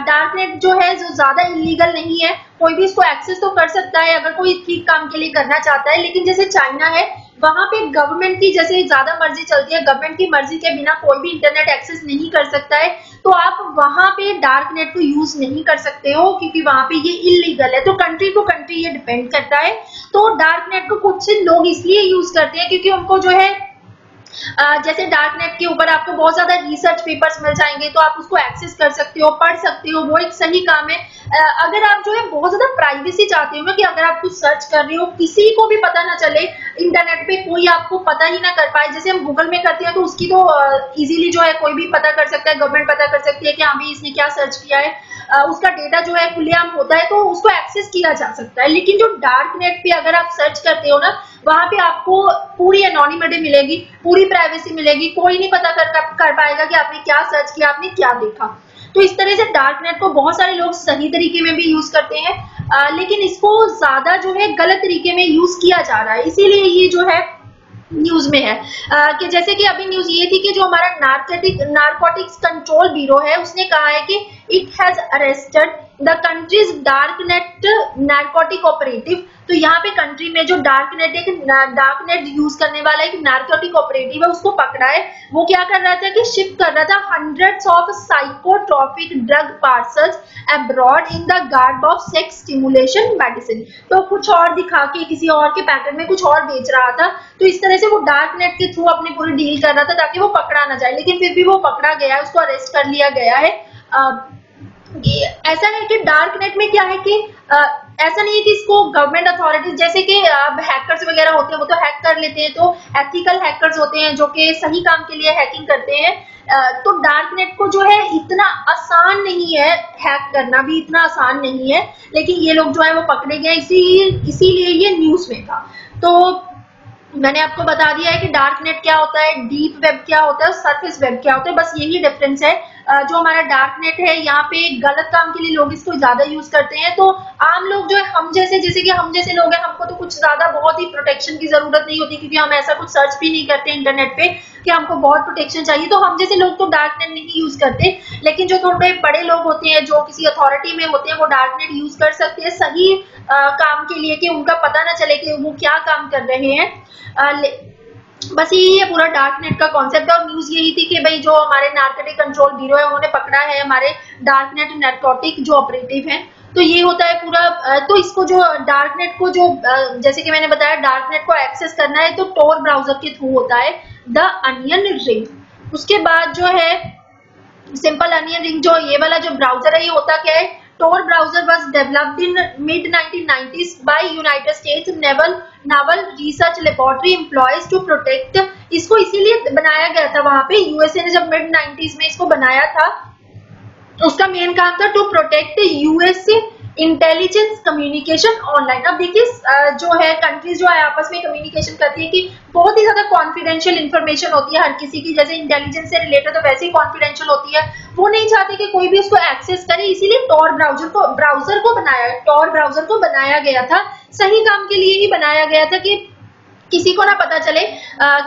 डार्क नेट जो है जो ज्यादा इलीगल नहीं है, कोई भी इसको एक्सेस तो कर सकता है अगर कोई ठीक काम के लिए करना चाहता है। लेकिन जैसे चाइना है, वहां पे गवर्नमेंट की जैसे ज्यादा मर्जी चलती है, गवर्नमेंट की मर्जी के बिना कोई भी इंटरनेट एक्सेस नहीं कर सकता है, तो आप वहां पे डार्क नेट को यूज नहीं कर सकते हो क्योंकि वहां पे ये इलीगल है। तो कंट्री टू कंट्री ये डिपेंड करता है। तो डार्क नेट को कुछ लोग इसलिए यूज करते हैं क्योंकि उनको जो है जैसे डार्क नेट के ऊपर आपको बहुत ज्यादा रिसर्च पेपर्स मिल जाएंगे, तो आप उसको एक्सेस कर सकते हो, पढ़ सकते हो, वो एक सही काम है। अगर आप जो है बहुत ज्यादा प्राइवेसी चाहते हो ना, कि अगर आप कुछ सर्च कर रहे हो किसी को भी पता ना चले, इंटरनेट पे कोई आपको पता ही ना कर पाए। जैसे हम गूगल में करते हैं तो उसकी तो इजीली जो है कोई भी पता कर सकता है, गवर्नमेंट पता कर सकती है कि हाँ भाई इसने क्या सर्च किया है, उसका डेटा जो है खुलेआम होता है, तो उसको एक्सेस किया जा सकता है। लेकिन जो डार्क नेट पे अगर आप सर्च करते हो ना, वहां पे आपको पूरी एनोनिमिटी मिलेगी, पूरी प्राइवेसी मिलेगी, कोई नहीं पता कर पाएगा कि आपने क्या सर्च किया, आपने क्या देखा। तो इस तरह से डार्क नेट को बहुत सारे लोग सही तरीके में भी यूज करते हैं, लेकिन इसको ज्यादा जो है गलत तरीके में यूज किया जा रहा है, इसीलिए ये जो है न्यूज में है। कि जैसे कि अभी न्यूज ये थी कि जो हमारा नारकोटिक्स कंट्रोल ब्यूरो है, उसने कहा है कि it has arrested the country's dark net narcotic operative. तो यहाँ पे कंट्री में जो डार्क नेट यूज करने वाला एक नारकोटिक ऑपरेटिव है, उसको पकड़ा है। वो क्या कर रहा था कि शिप कर रहा था hundreds of psychotropic drug parcels abroad in the guard of sex stimulation medicine. तो कुछ और दिखा के किसी और के पैकेट में कुछ और बेच रहा था। तो इस तरह से वो डार्क नेट के थ्रू अपनी पूरी डील कर रहा था ताकि वो पकड़ा ना जाए, लेकिन फिर भी वो पकड़ा गया है, उसको अरेस्ट कर लिया गया है। ऐसा है कि डार्क नेट में क्या है कि ऐसा नहीं है कि इसको गवर्नमेंट अथॉरिटीज, जैसे कि अब हैकर्स वगैरह होते हैं वो तो हैक कर लेते हैं, तो एथिकल हैकर्स होते हैं जो कि सही काम के लिए हैकिंग करते हैं। तो डार्क नेट को जो है इतना आसान नहीं है, हैक करना भी इतना आसान नहीं है, लेकिन ये लोग जो है वो पकड़े गए, इसीलिए ये न्यूज में था। तो मैंने आपको बता दिया है कि डार्क नेट क्या होता है, डीप वेब क्या होता है, सरफेस वेब क्या होता है, बस यही डिफरेंस है। जो हमारा डार्क नेट है यहाँ पे गलत काम के लिए लोग इसको ज्यादा यूज करते हैं। तो आम लोग जो है हम जैसे लोग हैं, हमको तो कुछ ज्यादा बहुत ही प्रोटेक्शन की जरूरत नहीं होती क्योंकि हम ऐसा कुछ सर्च भी नहीं करते इंटरनेट पे कि हमको बहुत प्रोटेक्शन चाहिए। तो हम जैसे लोग तो डार्क नेट नहीं यूज करते, लेकिन जो थोड़े बड़े लोग होते हैं जो किसी अथॉरिटी में होते हैं वो डार्क नेट यूज कर सकते हैं सही काम के लिए, कि उनका पता ना चले कि वो क्या काम कर रहे हैं। बस यही है पूरा डार्क नेट का कॉन्सेप्ट। और न्यूज यही थी कि भाई जो हमारे नारकोटिक कंट्रोल ब्यूरो है उन्होंने पकड़ा है हमारे डार्क नेट नारकोटिक जो ऑपरेटिव है। तो ये होता है पूरा। तो इसको जो डार्क नेट को जो जैसे कि मैंने बताया डार्क नेट को एक्सेस करना है तो टॉर ब्राउजर के थ्रू होता है द अनियन रिंग। उसके बाद जो है सिंपल अनियन रिंग जो ये वाला जो ब्राउजर है ये होता क्या है, Tor browser was developed in mid-1990s by United States Naval Research Laboratory employees to protect। इसको इसीलिए बनाया गया था, वहां पे USA ने जब mid-90s में इसको बनाया था उसका मेन काम था to protect US intelligence communication online. अब देखिए जो है कंट्रीज जो है आपस में कम्युनिकेशन करती है कि बहुत ही ज्यादा कॉन्फिडेंशियल इंफॉर्मेशन होती है हर किसी की, जैसे इंटेलिजेंस से रिलेटेड तो वैसे ही कॉन्फिडेंशियल होती है, वो नहीं चाहते कि कोई भी उसको एक्सेस करे, इसीलिए टॉर ब्राउजर को बनाया गया था, सही काम के लिए ही बनाया गया था कि किसी को ना पता चले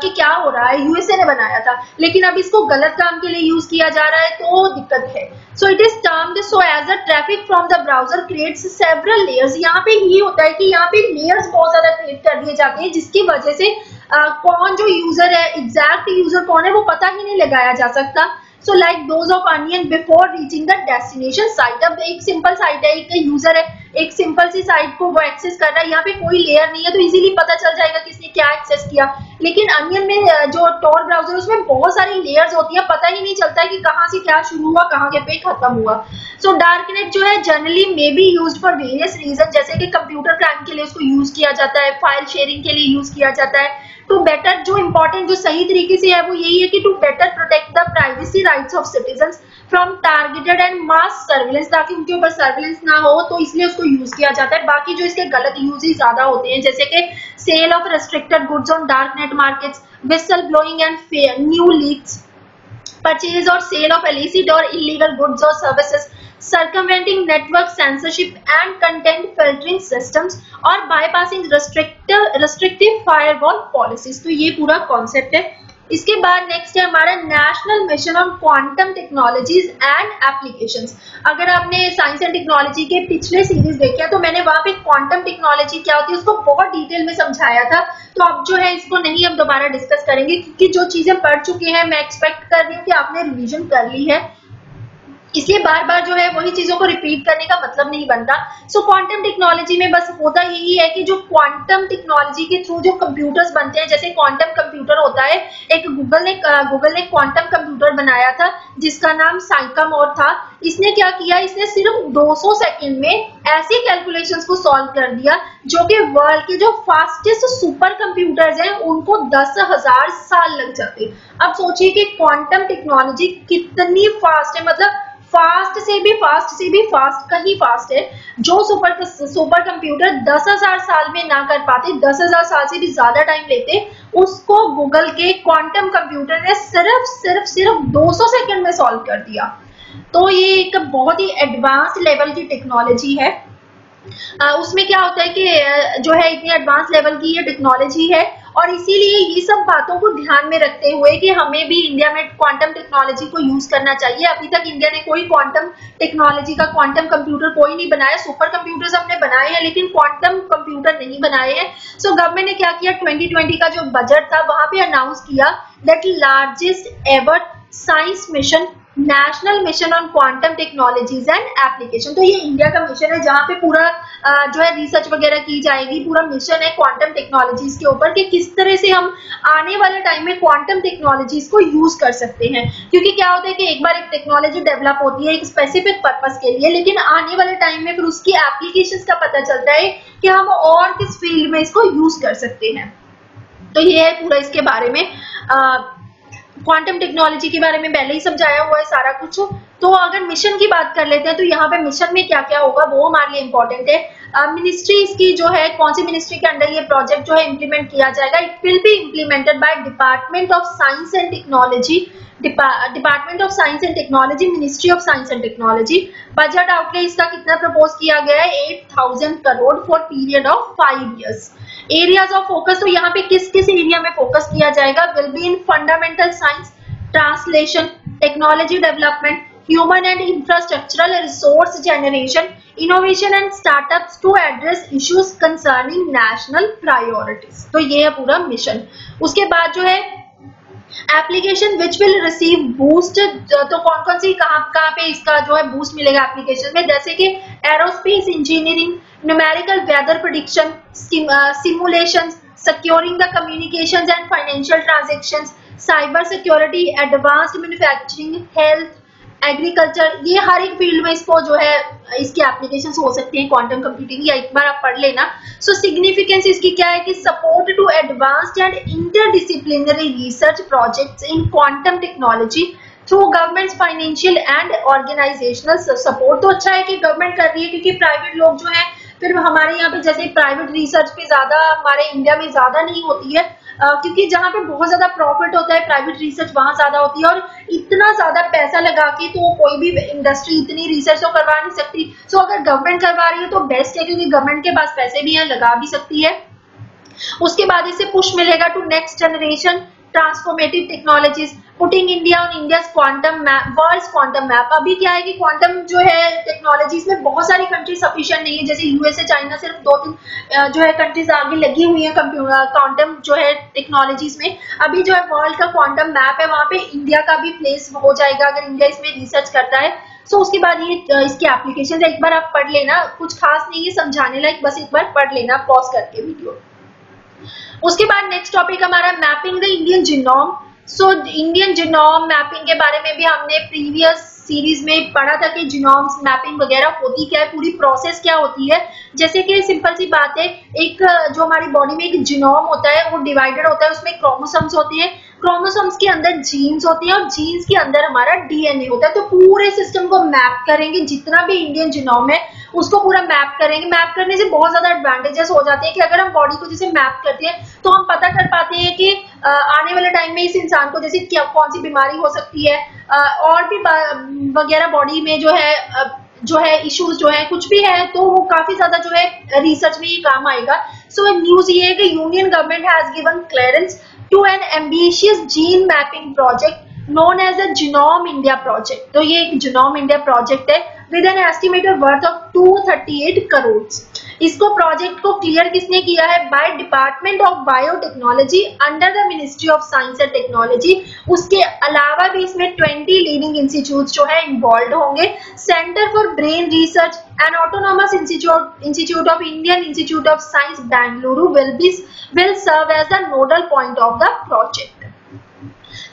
कि क्या हो रहा है। यूएसए ने बनाया था लेकिन अब इसको गलत काम के लिए यूज किया जा रहा है तो दिक्कत है। So it is termed so as a traffic from the browser creates several layers. यहाँ पे ये होता है कि यहाँ पे लेयर्स बहुत ज्यादा क्रिएट कर दिए जाते हैं जिसकी वजह से कौन जो यूजर है, एग्जैक्ट यूजर कौन है वो पता ही नहीं लगाया जा सकता। So like those of onion before reaching the destination site. अब एक सिंपल साइट है, एक यूजर है, एक सिंपल सी साइट को वो एक्सेस कर रहा है, यहाँ पे कोई लेयर नहीं है तो इजीली पता चल जाएगा किसने क्या एक्सेस किया। लेकिन अनियन में जो टॉर ब्राउजर उसमें बहुत सारी लेयर्स होती है, पता ही नहीं चलता है कि कहाँ से क्या शुरू हुआ कहाँ के पे खत्म हुआ। सो डार्कनेट जो है generally may be use for various reason, जैसे कि कंप्यूटर क्राइम के लिए उसको यूज किया जाता है, फाइल शेयरिंग के लिए यूज किया जाता है। टू बेटर जो इम्पोर्टेंट जो सही तरीके से है वो यही है कि to better protect the privacy rights of citizens from targeted and mass surveillance, ताकि उनके ऊपर सर्विलेंस ना हो तो इसलिए उसको यूज किया जाता है। बाकी जो इसके गलत यूज ही ज्यादा होते हैं जैसे कि sale of restricted goods on dark net markets, whistle blowing and new leaks, purchase और सेल ऑफ इलिसिट और इलीगल गुड्स और services, circumventing network censorship and content filtering systems और bypassing restrictive firewall policies। तो ये पूरा concept है। इसके बाद नेक्स्ट है हमारा national mission on quantum technologies and applications. अगर आपने साइंस एंड टेक्नोलॉजी के पिछले सीरीज देखे हैं तो मैंने वहां पे क्वांटम टेक्नोलॉजी क्या होती है उसको बहुत डिटेल में समझाया था, तो अब जो है इसको नहीं अब दोबारा डिस्कस करेंगे क्योंकि जो चीजें पढ़ चुके हैं मैं एक्सपेक्ट कर रही हूँ कि आपने रिविजन कर ली है, इसलिए बार बार जो है वही चीजों को रिपीट करने का मतलब नहीं बनता। सो क्वांटम टेक्नोलॉजी में बस होता यही है कि जो क्वांटम टेक्नोलॉजी के थ्रू जो कंप्यूटर्स बनते हैं, जैसे क्वांटम कंप्यूटर होता है, एक गूगल ने क्वांटम कंप्यूटर बनाया था जिसका नाम साइकामोर था। इसने क्या किया, इसने सिर्फ 200 सेकंड में ऐसी कैलकुलेशंस को सॉल्व कर दिया जो कि वर्ल्ड के जो फास्टेस्ट सुपर कंप्यूटर्स हैं उनको 10,000 साल लग जाते। अब सोचिए कि क्वांटम टेक्नोलॉजी कितनी फास्ट है, मतलब फास्ट से भी फास्ट कहीं फास्ट है। जो सुपर कंप्यूटर 10,000 साल में ना कर पाते, 10,000 साल से भी ज्यादा टाइम लेते, उसको गूगल के क्वांटम कंप्यूटर ने सिर्फ 200 सेकंड में सॉल्व कर दिया। तो ये एक बहुत ही एडवांस लेवल की टेक्नोलॉजी है। उसमें क्या होता है कि जो है इतनी एडवांस लेवल की ये टेक्नोलॉजी है और इसीलिए ये सब बातों को ध्यान में रखते हुए कि हमें भी इंडिया में क्वांटम टेक्नोलॉजी को यूज करना चाहिए। अभी तक इंडिया ने कोई क्वांटम टेक्नोलॉजी का क्वांटम कंप्यूटर कोई नहीं बनाया। सुपर कंप्यूटर्स हमने बनाए हैं लेकिन क्वांटम कंप्यूटर नहीं बनाए हैं। सो गवर्नमेंट ने क्या किया, 2020 का जो बजट था वहां पे अनाउंस किया that largest ever science mission national mission on quantum technologies and application. तो ये इंडिया का मिशन है जहाँ पे पूरा जो है रिसर्च वगैरह की जाएगी। पूरा मिशन है क्वांटम टेक्नोलॉजीज के ऊपर कि किस तरह से हम आने वाले टाइम में क्वांटम टेक्नोलॉजीज को यूज कर सकते हैं, क्योंकि क्या होता है कि एक बार एक टेक्नोलॉजी डेवलप होती है एक स्पेसिफिक पर्पज के लिए, लेकिन आने वाले टाइम में फिर उसकी एप्लीकेशन का पता चलता है कि हम और किस फील्ड में इसको यूज कर सकते हैं। तो ये है पूरा इसके बारे में। क्वांटम टेक्नोलॉजी के बारे में पहले ही समझाया हुआ है सारा कुछ। तो अगर मिशन की बात कर लेते हैं तो यहाँ पे मिशन में क्या क्या होगा वो हमारे लिए इम्पोर्टेंट है। मिनिस्ट्री इसकी जो है कौन सी मिनिस्ट्री के अंडर ये प्रोजेक्ट जो है इम्प्लीमेंट किया जाएगा, it will be implemented by department of science and technology, department of science and technology, ministry of science and technology. Budget outlay इसका कितना प्रपोज किया गया है, 8,000 crore for period of 5 years. Areas of focus, तो यहाँ पे किस किस एरिया में फोकस किया जाएगा, will be in fundamental science, translation, technology development, human and infrastructural resource generation, innovation and startups to address issues concerning national priorities. तो ये है पूरा मिशन। उसके बाद जो है application which will receive boost, तो कौन कौन सी कहाँ पे इसका जो है बूस्ट मिलेगा एप्लीकेशन में, जैसे कि aerospace engineering, numerical weather prediction, simulation, securing the communications and financial transactions, cyber security, advanced manufacturing, health, agriculture. ये हर एक फील्ड में इसको जो है इसके एप्लीकेशंस हो सकते हैं क्वांटम कंप्यूटिंग, या एक बार आप पढ़ लेना। सो सिग्निफिकेंस इसकी क्या है कि support to advanced and interdisciplinary research projects in quantum technology, through government financial and organisational support. तो अच्छा है कि गवर्नमेंट कर रही है, क्योंकि प्राइवेट लोग जो है फिर हमारे यहाँ पे जैसे प्राइवेट रिसर्च पे ज्यादा हमारे इंडिया में ज्यादा नहीं होती है, क्योंकि जहाँ पे बहुत ज्यादा प्रॉफिट होता है प्राइवेट रिसर्च वहां ज्यादा होती है, और इतना ज्यादा पैसा लगा के तो कोई भी इंडस्ट्री इतनी रिसर्च तो करवा नहीं सकती। सो अगर गवर्नमेंट करवा रही है तो बेस्ट है, क्योंकि गवर्नमेंट के पास पैसे भी हैं, लगा भी सकती है। उसके बाद इसे पुश मिलेगा to next generation transformative technologies putting India on India's quantum world's quantum map. अभी क्या है कि क्वांटम जो है टेक्नोलॉजीज में बहुत सारी कंट्री सफिशिएंट नहीं है, जैसे यूएसए चाइना सिर्फ 2-3 जो है कंट्रीज आगे लगी हुई है क्वांटम जो है टेक्नोलॉजीज में। अभी जो है वर्ल्ड का क्वांटम मैप है, वहां पे इंडिया का भी प्लेस हो जाएगा अगर इंडिया इसमें रिसर्च करता है। सो उसके बाद ये इसकी एप्लीकेशन है, एक बार आप पढ़ लेना, कुछ खास नहीं है समझाने लायक, बस एक बार पढ़ लेना पॉज करके वीडियो। उसके बाद नेक्स्ट टॉपिक हमारा mapping the Indian genome. So Indian genome mapping के बारे में भी हमने प्रीवियस सीरीज में पढ़ा था कि जीनोम्स मैपिंग वगैरह होती क्या है, पूरी प्रोसेस क्या होती है। जैसे कि सिंपल सी बात है, एक जो हमारी बॉडी में एक जीनोम होता है वो डिवाइडेड होता है, उसमें क्रोमोसोम्स होते हैं, क्रोमोसोम्स के अंदर जीन्स होते हैं और जीन्स के अंदर हमारा डीएनए होता है। तो पूरे सिस्टम को मैप करेंगे, जितना भी इंडियन जीनोम है उसको पूरा मैप करेंगे। मैप करने से बहुत ज्यादा एडवांटेजेस हो जाते हैं कि अगर हम बॉडी को जैसे मैप करते हैं तो हम पता कर पाते हैं कि आने वाले टाइम में इस इंसान को जैसे क्या कौन सी बीमारी हो सकती है, और भी वगैरह बॉडी में जो है इश्यूज जो है कुछ भी है, तो वो काफी ज्यादा जो है रिसर्च में ये काम आएगा। सो न्यूज ये है कि union government has given clearance to an ambitious gene mapping project known as a genome India project. तो ये एक जीनोम इंडिया प्रोजेक्ट है with an estimated worth of 238 crore. इसको प्रोजेक्ट को क्लियर किसने किया है? By department of biotechnology under the ministry of science and technology. उसके अलावा भी इसमें 20 लीडिंग इंस्टीट्यूट जो है इन्वॉल्व होंगे। Centre for brain research and autonomous institute of Indian institute of science Bengaluru will serve as the nodal point of the project.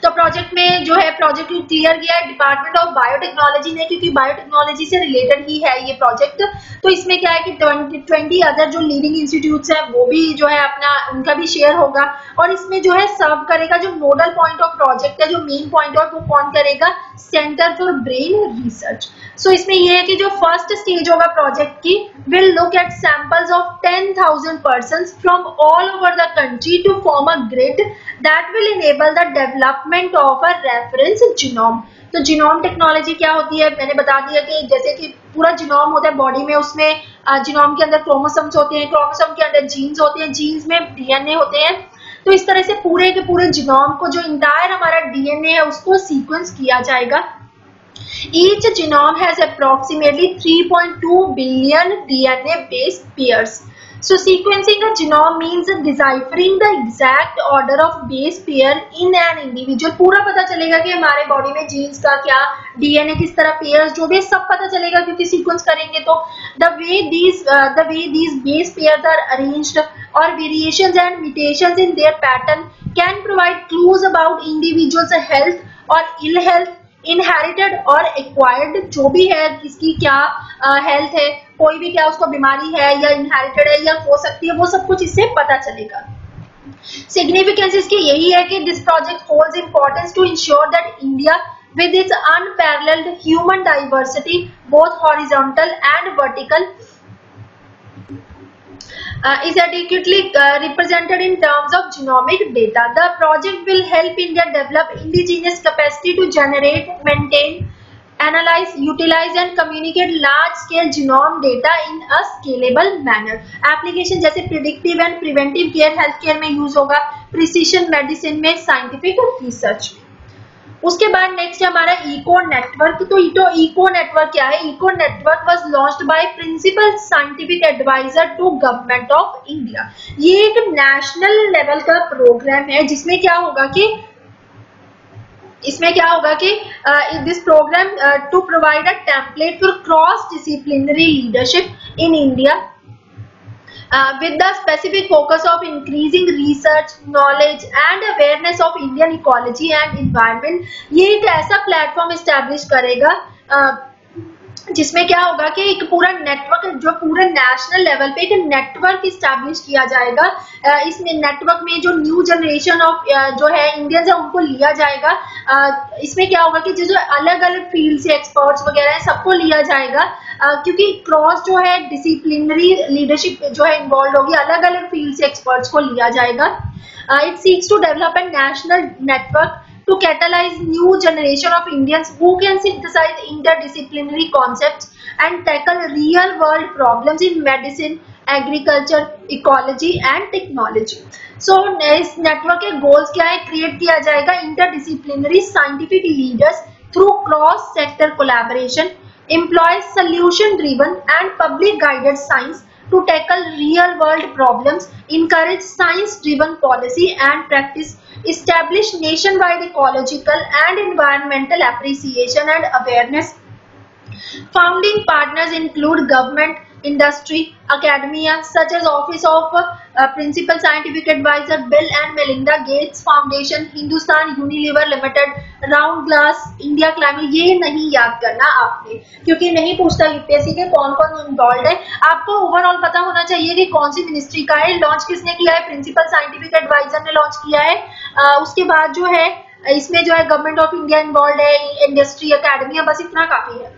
तो project में जो है प्रोजेक्ट क्लियर किया है डिपार्टमेंट ऑफ बायोटेक्नोलॉजी ने, क्योंकि बायोटेक्नोलॉजी से रिलेटेड ही है ये प्रोजेक्ट। तो इसमें क्या है कि 20 अदर जो लीडिंग इंस्टीट्यूट्स हैं वो भी जो है अपना उनका भी शेयर होगा, और इसमें जो है सर्व करेगा जो नोडल पॉइंट ऑफ प्रोजेक्ट है, जो मेन पॉइंट ऑफ वो कौन करेगा? Centre for brain research. So इसमें यह है कि जो फर्स्ट स्टेज होगा प्रोजेक्ट की will look at samples of 10,000 persons from all over the country to form a grid that will enable the development of a reference genome. तो genome technology क्या होती है मैंने बता दिया कि जैसे कि पूरा जीनोम होता है बॉडी में, उसमें जीनोम के अंदर क्रोमोसोम्स होते हैं, क्रोमोसोम के अंदर जीन्स होते हैं, जीन्स में डीएनए होते हैं। तो इस तरह से पूरे के पूरे जीनोम को जो इंटायर हमारा डीएनए है उसको सीक्वेंस किया जाएगा। Each genome has approximately 3.2 billion DNA base pairs. So sequencing a genome means deciphering the exact order of base pair in an individual. पूरा पता चलेगा कि हमारे बॉडी में जीन्स का क्या डीएनए किस तरह पेयर्स जो भी सब पता चलेगा क्योंकि सीक्वेंस करेंगे। तो the way these base pairs are arranged or variations and mutations in their pattern can provide clues about individuals' health or ill health. Inherited और एक्वायर्ड जो भी है इसकी क्या हेल्थ है, कोई भी क्या उसको बीमारी है या इनहेरिटेड है या हो सकती है, वो सब कुछ इससे पता चलेगा। सिग्निफिकेंस इसकी यही है कि this project holds importance to ensure that India with its unparalleled human diversity both horizontal and vertical is adequately represented in terms of genomic data. The project will help India develop indigenous capacity to generate, maintain, analyze, utilize and communicate large scale genome data in a scalable manner. Application जैसे predictive and preventive care, healthcare में use होगा, precision medicine में, scientific research में। उसके बाद next है हमारा eco network. तो इको नेटवर्क क्या है? Eco network was launched by principal scientific adviser to government of India. ये एक नेशनल लेवल का प्रोग्राम है जिसमें क्या होगा कि this programme to provide a template for cross disciplinary leadership in India with the specific focus of increasing research, knowledge and awareness of Indian ecology and environment. ये एक ऐसा platform establish करेगा जिसमें क्या होगा कि एक पूरा नेटवर्क, जो पूरे नेशनल लेवल पे एक नेटवर्क इस्टेब्लिश किया जाएगा। इस नेटवर्क में जो न्यू जनरेशन ऑफ जो है इंडियंस है उनको लिया जाएगा। इसमें क्या होगा कि जो अलग अलग फील्ड से एक्सपर्ट्स वगैरह है सबको लिया जाएगा, क्योंकि क्रॉस जो है डिसिप्लिनरी लीडरशिप जो है इन्वॉल्व होगी, अलग अलग फील्ड से एक्सपर्ट्स को लिया जाएगा। It seeks to develop a national network to catalyze new generation of Indians who can synthesize interdisciplinary concepts and tackle real world problems in medicine, agriculture, ecology and technology. So इस network के goals क्या है? Create किया जाएगा interdisciplinary scientific leaders through cross sector collaboration, employs solution driven and public guided science to tackle real world problems, encourage science driven policy and practice, establish nationwide ecological and environmental appreciation and awareness. Founding partners include government, industry, academia such as Office of Principal Scientific Advisor, Bill and Melinda Gates Foundation, Hindustan Unilever Limited, Round Glass, India Climate। ये नहीं याद करना आपने, क्योंकि नहीं पूछता UPSC के कौन कौन इन्वॉल्व है। आपको ओवरऑल पता होना चाहिए कि कौन सी मिनिस्ट्री का है, लॉन्च किसने किया है, प्रिंसिपल साइंटिफिक एडवाइजर ने लॉन्च किया है। उसके बाद जो है इसमें जो है गवर्नमेंट ऑफ इंडिया इन्वॉल्व है, इंडस्ट्री, अकेडमिया, बस इतना काफी है।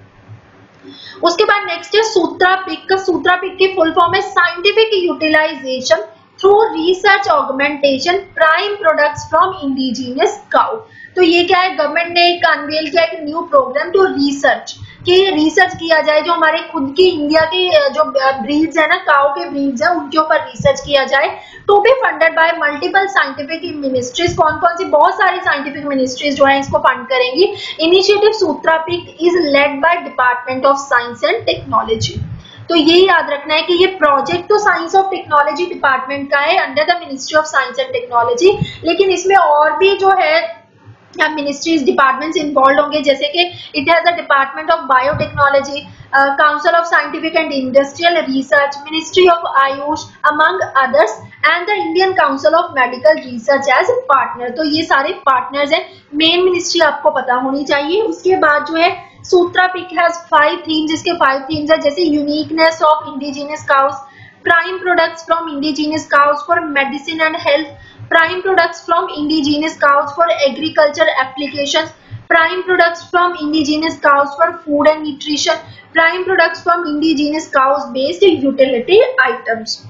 उसके बाद नेक्स्ट है सूत्रा पिक। सूत्रा पिक की फुल फॉर्म है scientific utilisation through research augmentation prime products from indigenous cow. तो ये क्या है, गवर्नमेंट ने एक अनवेल किया एक न्यू प्रोग्राम टू रिसर्च, कि रिसर्च किया जाए जो हमारे खुद की इंडिया के जो ब्रीड्स है ना, काउ के ब्रीड्स है, उनके ऊपर रिसर्च किया जाए। To be funded by multiple scientific ministries. कौन कौन सी? बहुत सारी साइंटिफिक मिनिस्ट्रीज जो है इसको फंड करेंगी। Initiative SUTRA PIC is led by department of science and technology. तो ये याद रखना है कि ये प्रोजेक्ट तो साइंस ऑफ टेक्नोलॉजी डिपार्टमेंट का है under the ministry of science and technology, लेकिन इसमें और भी जो है मिनिस्ट्रीज डिपार्टमेंट्स इन्वॉल्व होंगे, जैसे कि it has the department of biotechnology, council of scientific and industrial research, ministry of AYUSH among others and the Indian council of medical research as partner. तो ये सारे पार्टनर्स हैं। मेन मिनिस्ट्री आपको पता होनी चाहिए। उसके बाद जो है सूत्रा पिक हैज 5 थीम्स, जिसके 5 थीम्स है जैसे uniqueness of indigenous cows, prime products from indigenous cows for medicine and health, prime products from indigenous cows for agriculture applications, prime products from indigenous cows for food and nutrition, prime products from indigenous cows based utility items.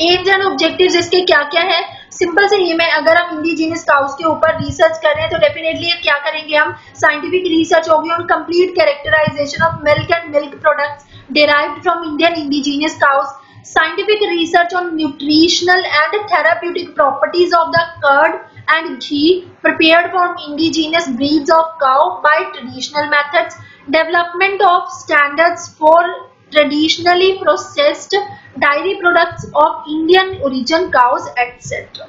Aims and objectives इसके क्या क्या है? Simple से ये, मैं अगर हम indigenous cows के ऊपर रिसर्च कर रहे हैं तो डेफिनेटली क्या करेंगे हम, साइंटिफिक रिसर्च होगी on complete characterisation of milk and milk products derived from Indian indigenous cows, scientific research on nutritional and therapeutic properties of the curd and ghee prepared from indigenous breeds of cow by traditional methods, development of standards for traditionally processed dairy products of Indian origin cows etc.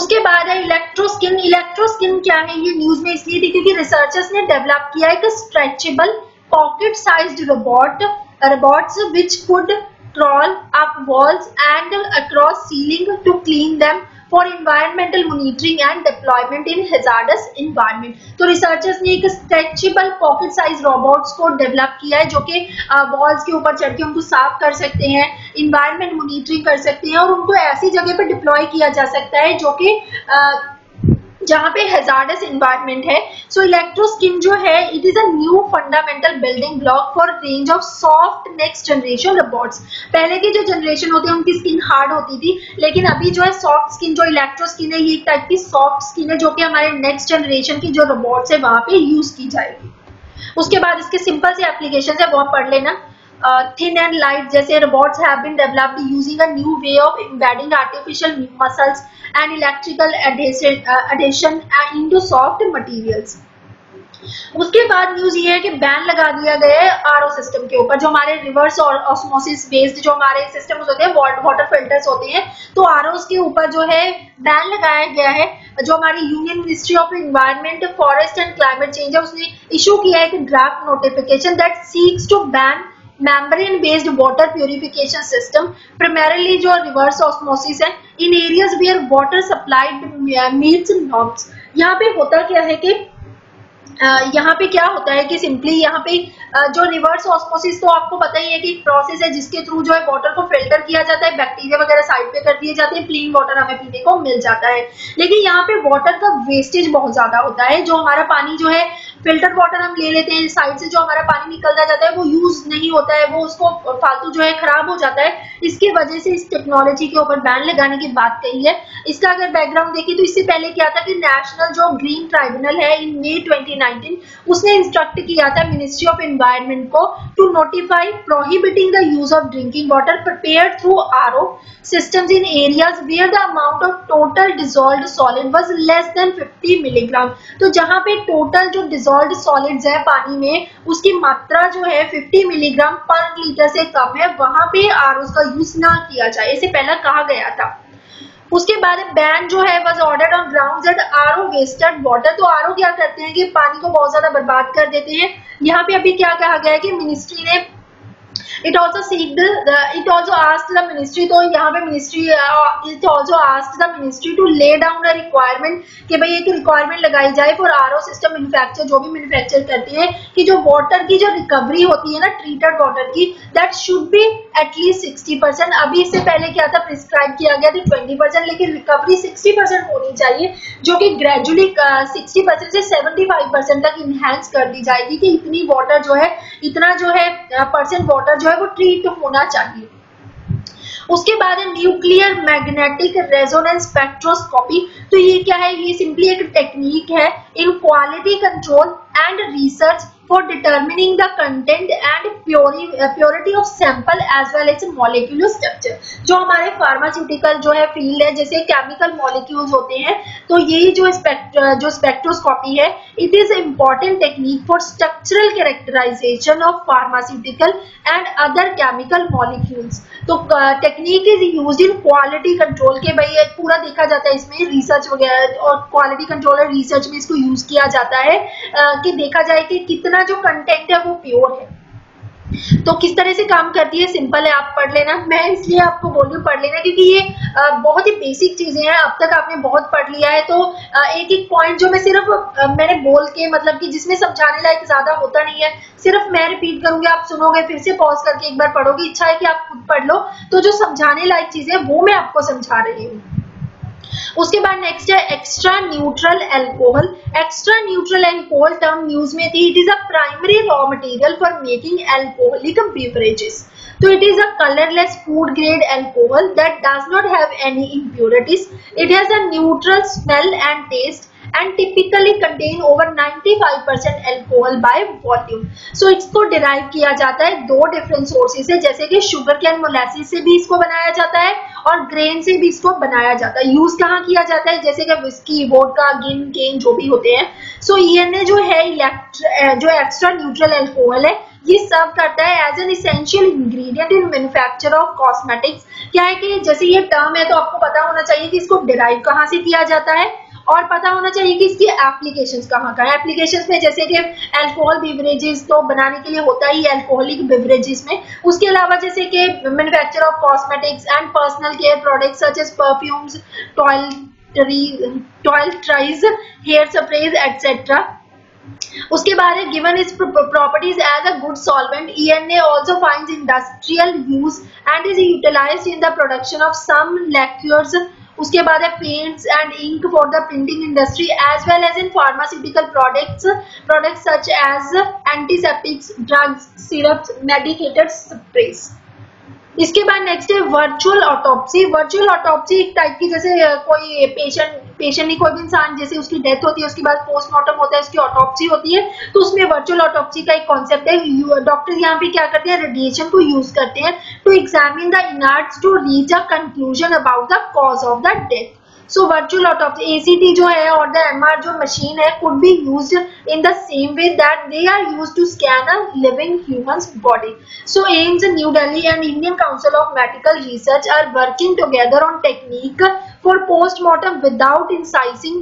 उसके बाद है इलेक्ट्रोस्किन। इलेक्ट्रोस्किन क्या है? ये news में इसलिए थी क्योंकि रिसर्चर्स ने डेवलप किया एक stretchable pocket sized robots which could crawl up walls and across ceiling to clean them for environmental monitoring and deployment in hazardous environment. तो researchers ने एक stretchable pocket size robots को develop किया है जो कि walls के ऊपर चढ़ के उनको साफ कर सकते हैं, environment monitoring कर सकते हैं और उनको ऐसी जगह पर deploy किया जा सकता है जो कि जहाँ पे हैजार्डस एनवायरनमेंट है। सो इलेक्ट्रोस्किन जो है it is a new fundamental building block for range of soft next generation robots. पहले की जो जनरेशन होती है उनकी स्किन हार्ड होती थी, लेकिन अभी जो है सॉफ्ट स्किन, जो इलेक्ट्रोस्किन है ये एक टाइप की सॉफ्ट स्किन है जो कि हमारे नेक्स्ट जनरेशन की जो रोबोट्स है वहां पे यूज की जाएगी। उसके बाद इसके सिंपल से एप्लीकेशन है, बहुत पढ़ लेना। Thin and light जैसे robots have been developed using a new way of embedding artificial muscles and electrical adhesion into soft materials. उसके बाद न्यूज ये है कि बैन लगा दिया गया है आरओ सिस्टम के ऊपर, जो हमारे रिवर्स और ऑस्मोसिस बेस्ड जो हमारे सिस्टम होते हैं, वाटर फिल्टर्स होते हैं, तो आरओ के ऊपर जो है बैन लगाया गया है। जो हमारी union ministry of environment, forest and climate change है उसने इशू किया है एक draft notification that seeks to ban membrane based water purification system primarily जो reverse osmosis है in areas where water supplied meets norms। यहाँ पे होता क्या है कि यहाँ पे क्या होता है कि सिंपली यहाँ पे जो रिवर्स ऑस्मोसिस तो आपको पता ही है कि प्रोसेस है जिसके थ्रू जो है वाटर को फिल्टर किया जाता है, बैक्टीरिया वगैरह साइड पे कर दिए जाते हैं, क्लीन वाटर हमें पीने को मिल जाता है। लेकिन यहाँ पे वाटर का वेस्टेज बहुत ज्यादा होता है। जो हमारा पानी जो है फिल्टर वाटर हम ले लेते हैं, साइड से जो हमारा पानी निकलता जाता है वो यूज नहीं होता है, वो उसको फालतू जो है खराब हो जाता है। इसकी वजह से इस टेक्नोलॉजी के ऊपर बैन लगाने की बात कही है। इसका अगर बैकग्राउंड देखिए तो इससे पहले क्या था कि नेशनल जो ग्रीन ट्राइब्यूनल है इन मे 2019 उसने इंस्ट्रक्ट किया था मिनिस्ट्री ऑफ एनवायरनमेंट को to notify prohibiting the use of drinking water prepared through RO systems in areas where the amount of total dissolved solid was less than 50 milligram. तो जहां पे total जो dissolved solids है पानी में उसकी मात्रा जो है 50 मिलीग्राम पर लीटर से कम है, वहां पे आरओ का यूज ना किया जाए, इसे पहला कहा गया था। उसके बाद बैन जो है was ordered on grounds that RO wasted water. तो आरओ क्या करते हैं कि पानी को बहुत ज्यादा बर्बाद कर देते हैं। यहाँ पे अभी क्या कहा गया है कि मिनिस्ट्री ने It also asked the ministry to lay down a requirement कि भाई एक requirement लगाई जाए for RO system manufacturer जो भी manufacture करते हैं कि जो water की जो recovery होती है ना treated water की that should be at least 60%। अभी इससे पहले क्या था prescribe किया गया था 20%, लेकिन recovery 60% होनी चाहिए जो कि gradually 60% से 75% तक enhance कर दी जाएगी कि इतनी water जो है इतना जो है percent water जो है वो ट्रीट होना चाहिए। उसके बाद है न्यूक्लियर मैग्नेटिक रेजोनेंस स्पेक्ट्रोस्कोपी। तो ये क्या है, ये सिंपली एक टेक्निक है in quality control and research for determining the content and purity of sample as well as molecular structure. जो हमारे फार्मास्यूटिकल जो है फील्ड है जैसे केमिकल मॉलिक्यूल्स होते हैं तो ये जो स्पेक्ट्रोस्कोपी है it is important technique for structural characterisation of pharmaceutical and other chemical molecules. तो technique is use in quality control के भाई पूरा देखा जाता है इसमें रिसर्च वगैरह और क्वालिटी कंट्रोल और रिसर्च में इसको यूज किया जाता है कि देखा जाए कि कितना जो कंटेंट है वो प्योर है। तो किस तरह से काम करती है सिंपल है, आप पढ़ लेना, मैं इसलिए आपको बोल रही हूँ पढ़ लेना क्योंकि ये बहुत ही बेसिक चीजें हैं, अब तक आपने बहुत पढ़ लिया है। तो एक एक पॉइंट जो मैं सिर्फ मैंने बोल के मतलब कि जिसमें समझाने लायक ज्यादा होता नहीं है सिर्फ मैं रिपीट करूंगी, आप सुनोगे फिर से पॉज करके एक बार पढ़ोगे, इच्छा है कि आप खुद पढ़ लो। तो जो समझाने लायक चीजें वो मैं आपको समझा रही हूँ। उसके बाद नेक्स्ट है extra neutral alcohol. Extra neutral alcohol term news में थी। It is a primary raw material for making alcoholic beverages. तो it is a colourless food grade alcohol that does not have any impurities. It has a neutral smell and taste and typically contain over 95% alcohol by volume. So इसको derive किया जाता है दो different sources से, जैसे कि sugar cane molasses से भी इसको बनाया जाता है और grain से भी इसको बनाया जाता है। use कहाँ किया जाता है जैसे कि whiskey, vodka, gin, cane जो भी होते हैं। So ये जो है जो extra neutral alcohol है ये सर्व करता है as an essential ingredient in manufacture of cosmetics. क्या है कि जैसे ये टर्म है तो आपको पता होना चाहिए कि इसको डिराइव कहाँ से किया जाता है और पता होना चाहिए कि इसकी एप्लीकेशंस कहाँ कहाँ है। एप्लीकेशंस में जैसे कि अल्कोहल बेवरेजेस तो बनाने के लिए होता ही अल्कोहलिक बेवरेजेस में, उसके अलावा जैसे कि manufacture of cosmetics and personal care products such as perfumes, toiletries, hair sprays etcetera. उसके बाद given is properties as a good solvent. ENA also finds industrial use and is utilised in the production of some liquids. उसके बाद है paints and ink for the printing industry as well as in pharmaceutical products such as antiseptics, drugs, syrups, medicated sprays. इसके बाद next है virtual autopsy. Virtual autopsy एक type की जैसे कोई पेशेंट नहीं कोई भी इंसान जैसे उसकी डेथ होती है उसके बाद पोस्टमार्टम होता है उसकी ऑटोप्सी होती है, तो उसमें वर्चुअल ऑटोप्सी का एक कॉन्सेप्ट है। डॉक्टर यहाँ पे क्या करते हैं रेडिएशन को यूज करते हैं to examine the innards to reach a conclusion about the cause of the death. So virtual autopsy a CT जो है और द एमआर जो मशीन है could be used in the same way that they are used to scan a living humans body. So AIIMS New Delhi and Indian council of medical research are working together on technique for postmortem without incising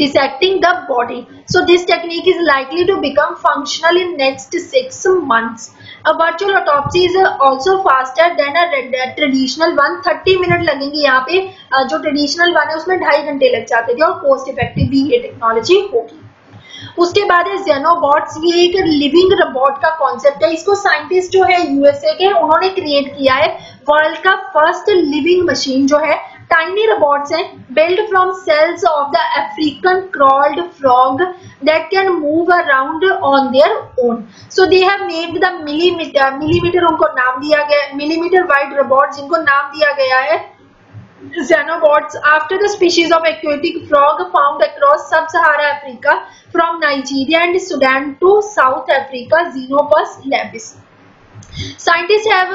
dissecting the body. So this technique is likely to become functional in next 6 months. A virtual autopsy is also faster than a traditional one. 30 minute लगेंगे यहाँ पे, जो traditional one है उसमें 2.5 घंटे लग जाते थे और cost effective भी ये technology होगी। उसके बाद है जेनोबॉट्स, ये एक लिविंग रोबोट का कॉन्सेप्ट है, इसको साइंटिस्ट जो है यूएसए के उन्होंने क्रिएट किया है। वर्ल्ड का फर्स्ट लिविंग मशीन जो है टाइनी रोबोट्स हैं build from cells of the African crawled frog that can move around on their own. So they have named the millimetre, उनको नाम दिया गया मिलीमीटर वाइड रोबोट्स, जिनको नाम दिया गया है Xenobots after the species of aquatic frog found across sub-Saharan Africa from Nigeria and Sudan to South Africa, Xenopus laevis. Scientists have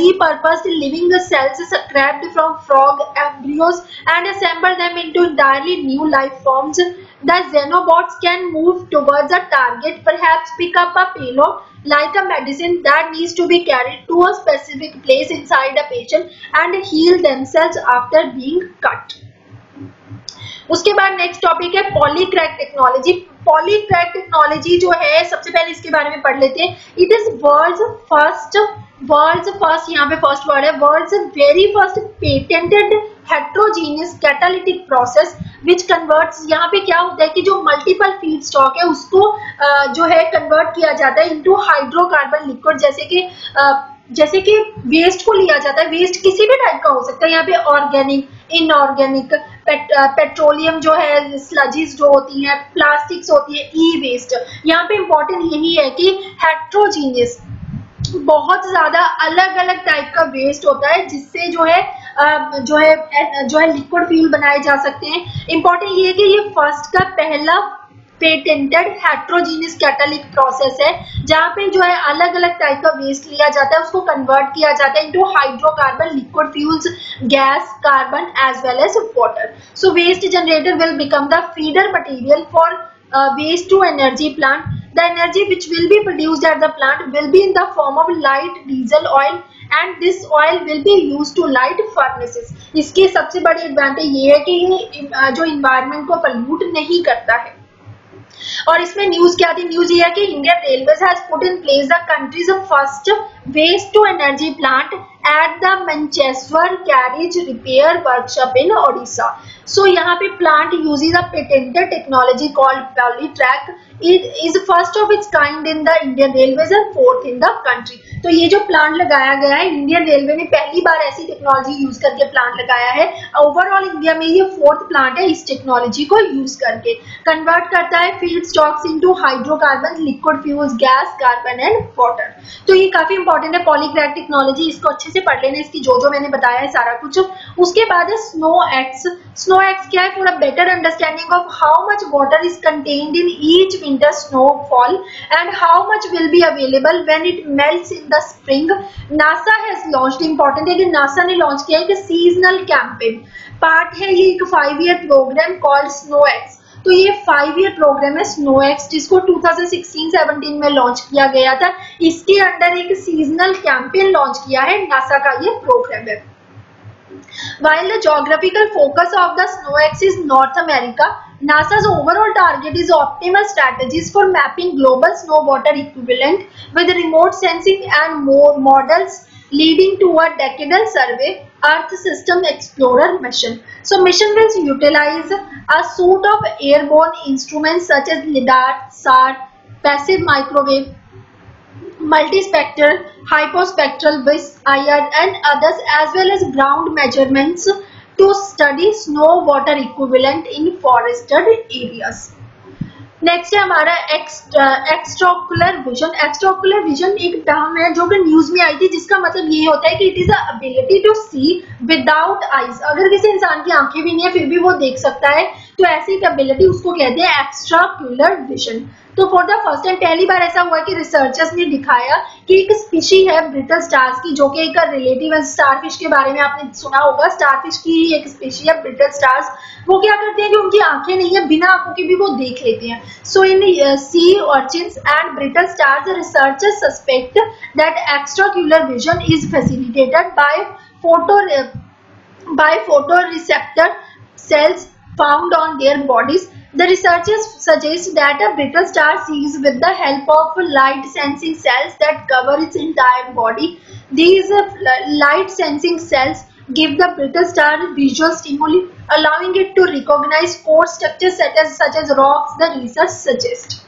repurposed living cells scrapped from frog embryos and assembled them into entirely new life forms. The Xenobots can move towards a target, perhaps pick up a payload like a medicine that needs to be carried to a specific place inside a patient and heal themselves after being cut. उसके बाद next topic है पॉलीक्रैक technology. पॉलीक्रैक technology जो है सबसे पहले इसके बारे में पढ़ लेते हैं। इट इज वर्ल्ड्स फर्स्ट, यहाँ पे फर्स्ट वर्ड है, world's very first patented heterogeneous catalytic process which converts, यहाँ पे क्या होता है कि जो मल्टीपल फीड स्टॉक है उसको जो है कन्वर्ट किया जाता है इनटू हाइड्रोकार्बन लिक्विड, जैसे कि वेस्ट को लिया जाता है, वेस्ट किसी भी टाइप का हो सकता है, यहाँ पे ऑर्गेनिक, इनऑर्गेनिक, पेट्रोलियम जो है, स्लजिस जो होती हैं, प्लास्टिक्स होती है, ई वेस्ट। यहाँ पे इंपॉर्टेंट यही है कि हेट्रोजीनियस बहुत ज्यादा अलग अलग टाइप का वेस्ट होता है जिससे जो है लिक्विड फ्यूल बनाए जा सकते हैं। इंपॉर्टेंट ये है कि ये फर्स्ट का पहला पेटेंटेड हेट्रोजीनियस कैटालिटिक प्रोसेस है जहाँ पे जो है अलग अलग टाइप का वेस्ट लिया जाता है, उसको कन्वर्ट किया जाता है into hydrocarbon, liquid fuels, gas, carbon as well as water. So waste generator will become the feeder material for waste to energy plant. The energy which will be produced at the plant will be in the form of light diesel oil and this oil will be used to light furnaces. इसकी सबसे बड़ी advantage ये है कि ये जो environment को pollute नहीं करता है। और इसमें न्यूज क्या थी, न्यूज ये है कि Indian railways has put in place the country's first waste to energy plant at the Mancheswar carriage repair workshop in Odisha. So यहाँ पे plant using the patented technology called पॉलीट्रैक, it is first of its kind in the Indian railways and fourth in the country. तो ये जो plant लगाया गया है, Indian railway ने पहली बार ऐसी टेक्नोलॉजी यूज करके प्लांट लगाया है। ओवरऑल इंडिया में ये फोर्थ प्लांट है इस टेक्नोलॉजी को यूज करके। कन्वर्ट करता है feedstocks into hydrocarbon, liquid fuels, gas, carbon and water. तो ये काफी इंपॉर्टेंट है पॉलीक्रैक टेक्नोलॉजी, इसको अच्छे से पढ़ लेना, इसकी जो जो मैंने बताया है सारा कुछ। उसके बाद है SnowEx। SnowEx क्या है, for a better understanding of how much water is contained in each winter snowfall and how much will be available when it melts in the spring, NASA has launched, important है कि NASA ने launch किया एक seasonal campaign, part है ये एक 5-year programme called SnowEx। तो ये 5-year प्रोग्राम है SnowEx जिसको 2016-17 में लॉन्च किया गया था, इसके अंडर एक सीजनल कैंपेन लॉन्च किया है नासा का ये प्रोग्राम है। While the geographical focus of the SnowEx is North America, NASA's overall target is optimal strategies for mapping global snow water equivalent with remote sensing and more models, leading to a decadal survey Earth System Explorer mission. So mission will utilize a suite of airborne instruments such as LIDAR, SAR, passive microwave, multispectral, hyperspectral, WISP, IR, and others, as well as ground measurements to study snow water equivalent in forested areas. Next है हमारा extraocular vision. Extraocular vision एक term है जो कि news में आई थी, जिसका मतलब ये होता है कि it is ability to see without eyes. अगर किसी इंसान की आंखें भी नहीं है फिर भी वो देख सकता है, तो ऐसी एक अबिलिटी उसको कहते हैं एक्स्ट्राकुलर विजन। तो फॉर द फर्स्ट टाइम पहली बार ऐसा हुआ कि रिसर्चर्स ने दिखाया कि एक स्पीशी है ब्रिटल स्टार्स की, जो कि एक रिलेटिव है स्टारफिश के बारे में आपने सुना होगा, स्टारफिश की एक स्पीशी है ब्रिटल स्टार्स। वो क्या करते हैं कि उनकी आंखें नहीं है, बिना आंखों के भी वो देख लेते हैं। So in sea urchins and brittle stars researchers suspect that extraocular vision is facilitated by photoreceptor cells found on their bodies. The researchers suggest that a brittle star sees with the help of light-sensing cells that cover its entire body. These light-sensing cells give the brittle star visual stimuli, allowing it to recognize core structures such as rocks, the research suggests.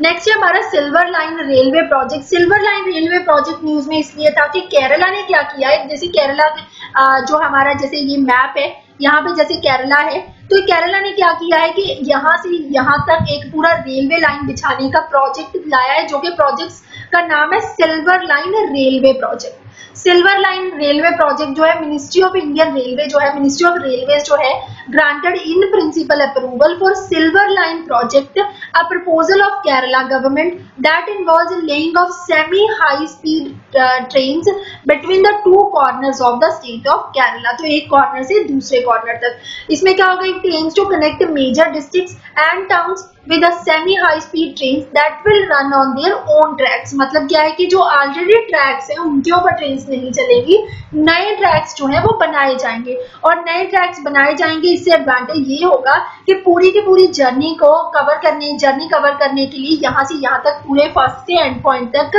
Next है हमारा silver line railway project. Silver line railway project news में इसलिए था कि केरला ने क्या किया है, जैसे केरला जो हमारा जैसे ये मैप है, यहाँ पे जैसे केरला है, तो केरला ने क्या किया है कि यहाँ से यहाँ तक एक पूरा रेलवे लाइन बिछाने का प्रोजेक्ट लाया है, जो कि प्रोजेक्ट का नाम है silver line railway project. Silver line railway project जो है मिनिस्ट्री ऑफ इंडियन रेलवे जो है मिनिस्ट्री ऑफ रेलवेज जो है granted in principle approval for silver line project a proposal of Kerala government that involves laying of semi high speed trains between the two corners of the state of Kerala. तो एक corner से दूसरे corner तक इसमें क्या होगा, trains to connect major districts and towns with a semi high speed trains that will run on their own tracks. मतलब क्या है कि जो ऑलरेडी ट्रैक्स हैं उनके ऊपर ट्रेन्स नहीं चलेगी, नए ट्रैक्स जो है वो बनाए जाएंगे, और नए ट्रैक्स बनाए जाएंगे। इससे एडवांटेज ये होगा कि पूरी की पूरी जर्नी को कवर करने के लिए यहाँ से यहाँ तक पूरे फर्स्ट से एंड पॉइंट तक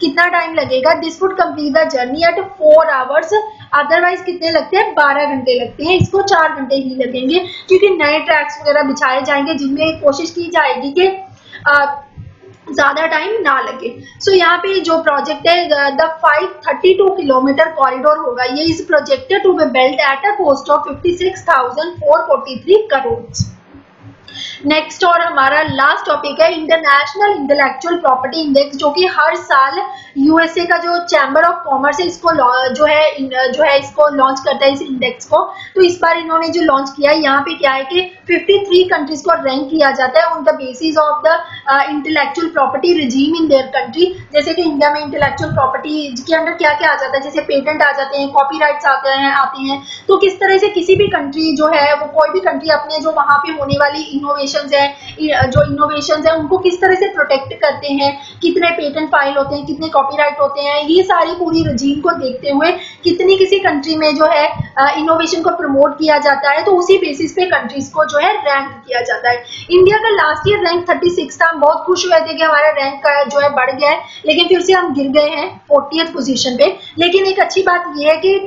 कितना टाइम लगेगा, this would complete the journey at 4 hours. Otherwise कितने लगते हैं, 12 घंटे लगते हैं, इसको 4 घंटे ही लगेंगे, क्योंकि नए ट्रैक्स वगैरह बिछाए जाएंगे जिनमें कोशिश की जाएगी कि ज्यादा टाइम ना लगे। सो यहाँ पे जो प्रोजेक्ट है द 532 किलोमीटर कॉरिडोर होगा ये, इस project to be built at a cost of 56,443 crore. Next और हमारा लास्ट टॉपिक है इंटरनेशनल इंटेलेक्चुअल प्रॉपर्टी इंडेक्स, जो कि हर साल यूएसए का जो चैम्बर ऑफ कॉमर्स है इसको जो है इसको लॉन्च करता है, इस इंडेक्स को। तो इस बार इन्होंने जो लॉन्च किया है, यहाँ पे क्या है कि 53 कंट्रीज को रैंक किया जाता है on the basis of the intellectual property regime in their country. जैसे कि इंडिया में इंटेलेक्चुअल प्रॉपर्टी के अंदर क्या क्या आ जाता है, जैसे पेटेंट आ जाते हैं, कॉपीराइट्स आते हैं। तो किस तरह से किसी भी कंट्री जो है वो कोई भी कंट्री अपने जो वहाँ पे होने वाली जो इनोवेशंस हैं उनको किस तरह से प्रोटेक्ट करते हैं, कितने पेटेंट फाइल होते हैं, कितने कॉपीराइट होते हैं, ये सारी पूरी रजीम को देखते हुए कितनी किसी कंट्री में जो है इनोवेशन को प्रमोट किया जाता है, तो उसी बेसिस पे कंट्रीज को जो है रैंक किया जाता है। इंडिया का लास्ट ईयर रैंक 36 था, हम बहुत खुश हुए थे कि हमारा रैंक का जो है बढ़ गया है, लेकिन फिर से हम गिर गए हैं 40th पोजीशन पे। लेकिन एक अच्छी बात यह है कि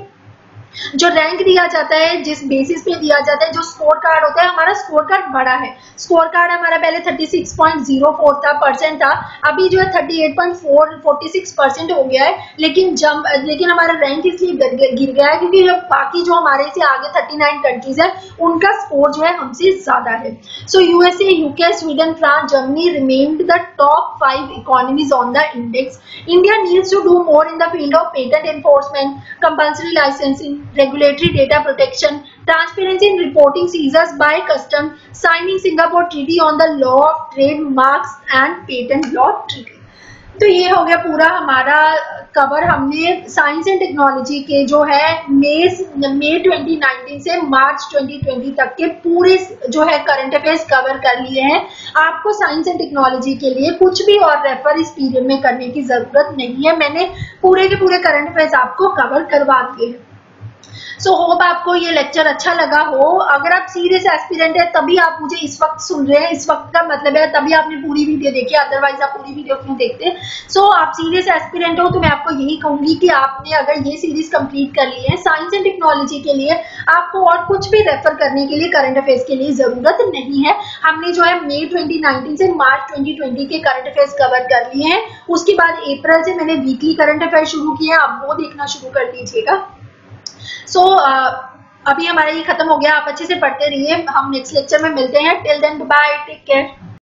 जो रैंक दिया जाता है, जिस बेसिस पे दिया जाता है, जो स्कोर कार्ड होता है, हमारा स्कोर कार्ड बढ़ा है। स्कोर कार्ड हमारा पहले 36.04 था, अभी जो है 38.46% हो गया है, लेकिन हमारा रैंक इसलिए गिर गया है क्योंकि बाकी जो हमारे से आगे 39 कंट्रीज है उनका स्कोर जो है हमसे ज्यादा है। So USA, UK, Sweden, France, Germany remained the top 5 economies on the index. India needs to do more in the field of patent enforcement, compulsory licensing, regulatory data protection, transparency in reporting seizures by customs, signing Singapore Treaty on the law of trademarks and patent law treaty. तो ये हो गया पूरा हमारा cover. हमने science and technology के जो है मई 2019 से मार्च 2020 तक के पूरे जो है करंट अफेयर्स कवर कर लिए हैं। आपको साइंस एंड टेक्नोलॉजी के लिए कुछ भी और रेफर इस पीरियड में करने की जरूरत नहीं है, मैंने पूरे के पूरे करंट अफेयर्स आपको कवर करवा दिए हैं। सो होप आपको ये लेक्चर अच्छा लगा हो। अगर आप सीरियस एस्पिरेंट है तभी आप मुझे इस वक्त सुन रहे हैं, इस वक्त का मतलब है तभी आपने पूरी वीडियो देखी, अदरवाइज आप पूरी वीडियो क्यों देखते। सो आप सीरियस एस्पिरेंट हो तो मैं आपको यही कहूंगी कि आपने अगर ये सीरीज कंप्लीट कर ली है, साइंस एंड टेक्नोलॉजी के लिए आपको और कुछ भी रेफर करने के लिए, करंट अफेयर्स के लिए जरूरत नहीं है। हमने जो है मई 2019 से मार्च 2020 के करंट अफेयर्स कवर कर लिए हैं। उसके बाद अप्रैल से मैंने वीकली करंट अफेयर शुरू किए हैं, आप वो देखना शुरू कर दीजिएगा। अभी हमारा ये खत्म हो गया। आप अच्छे से पढ़ते रहिए, हम नेक्स्ट लेक्चर में मिलते हैं। Till then bye, take care.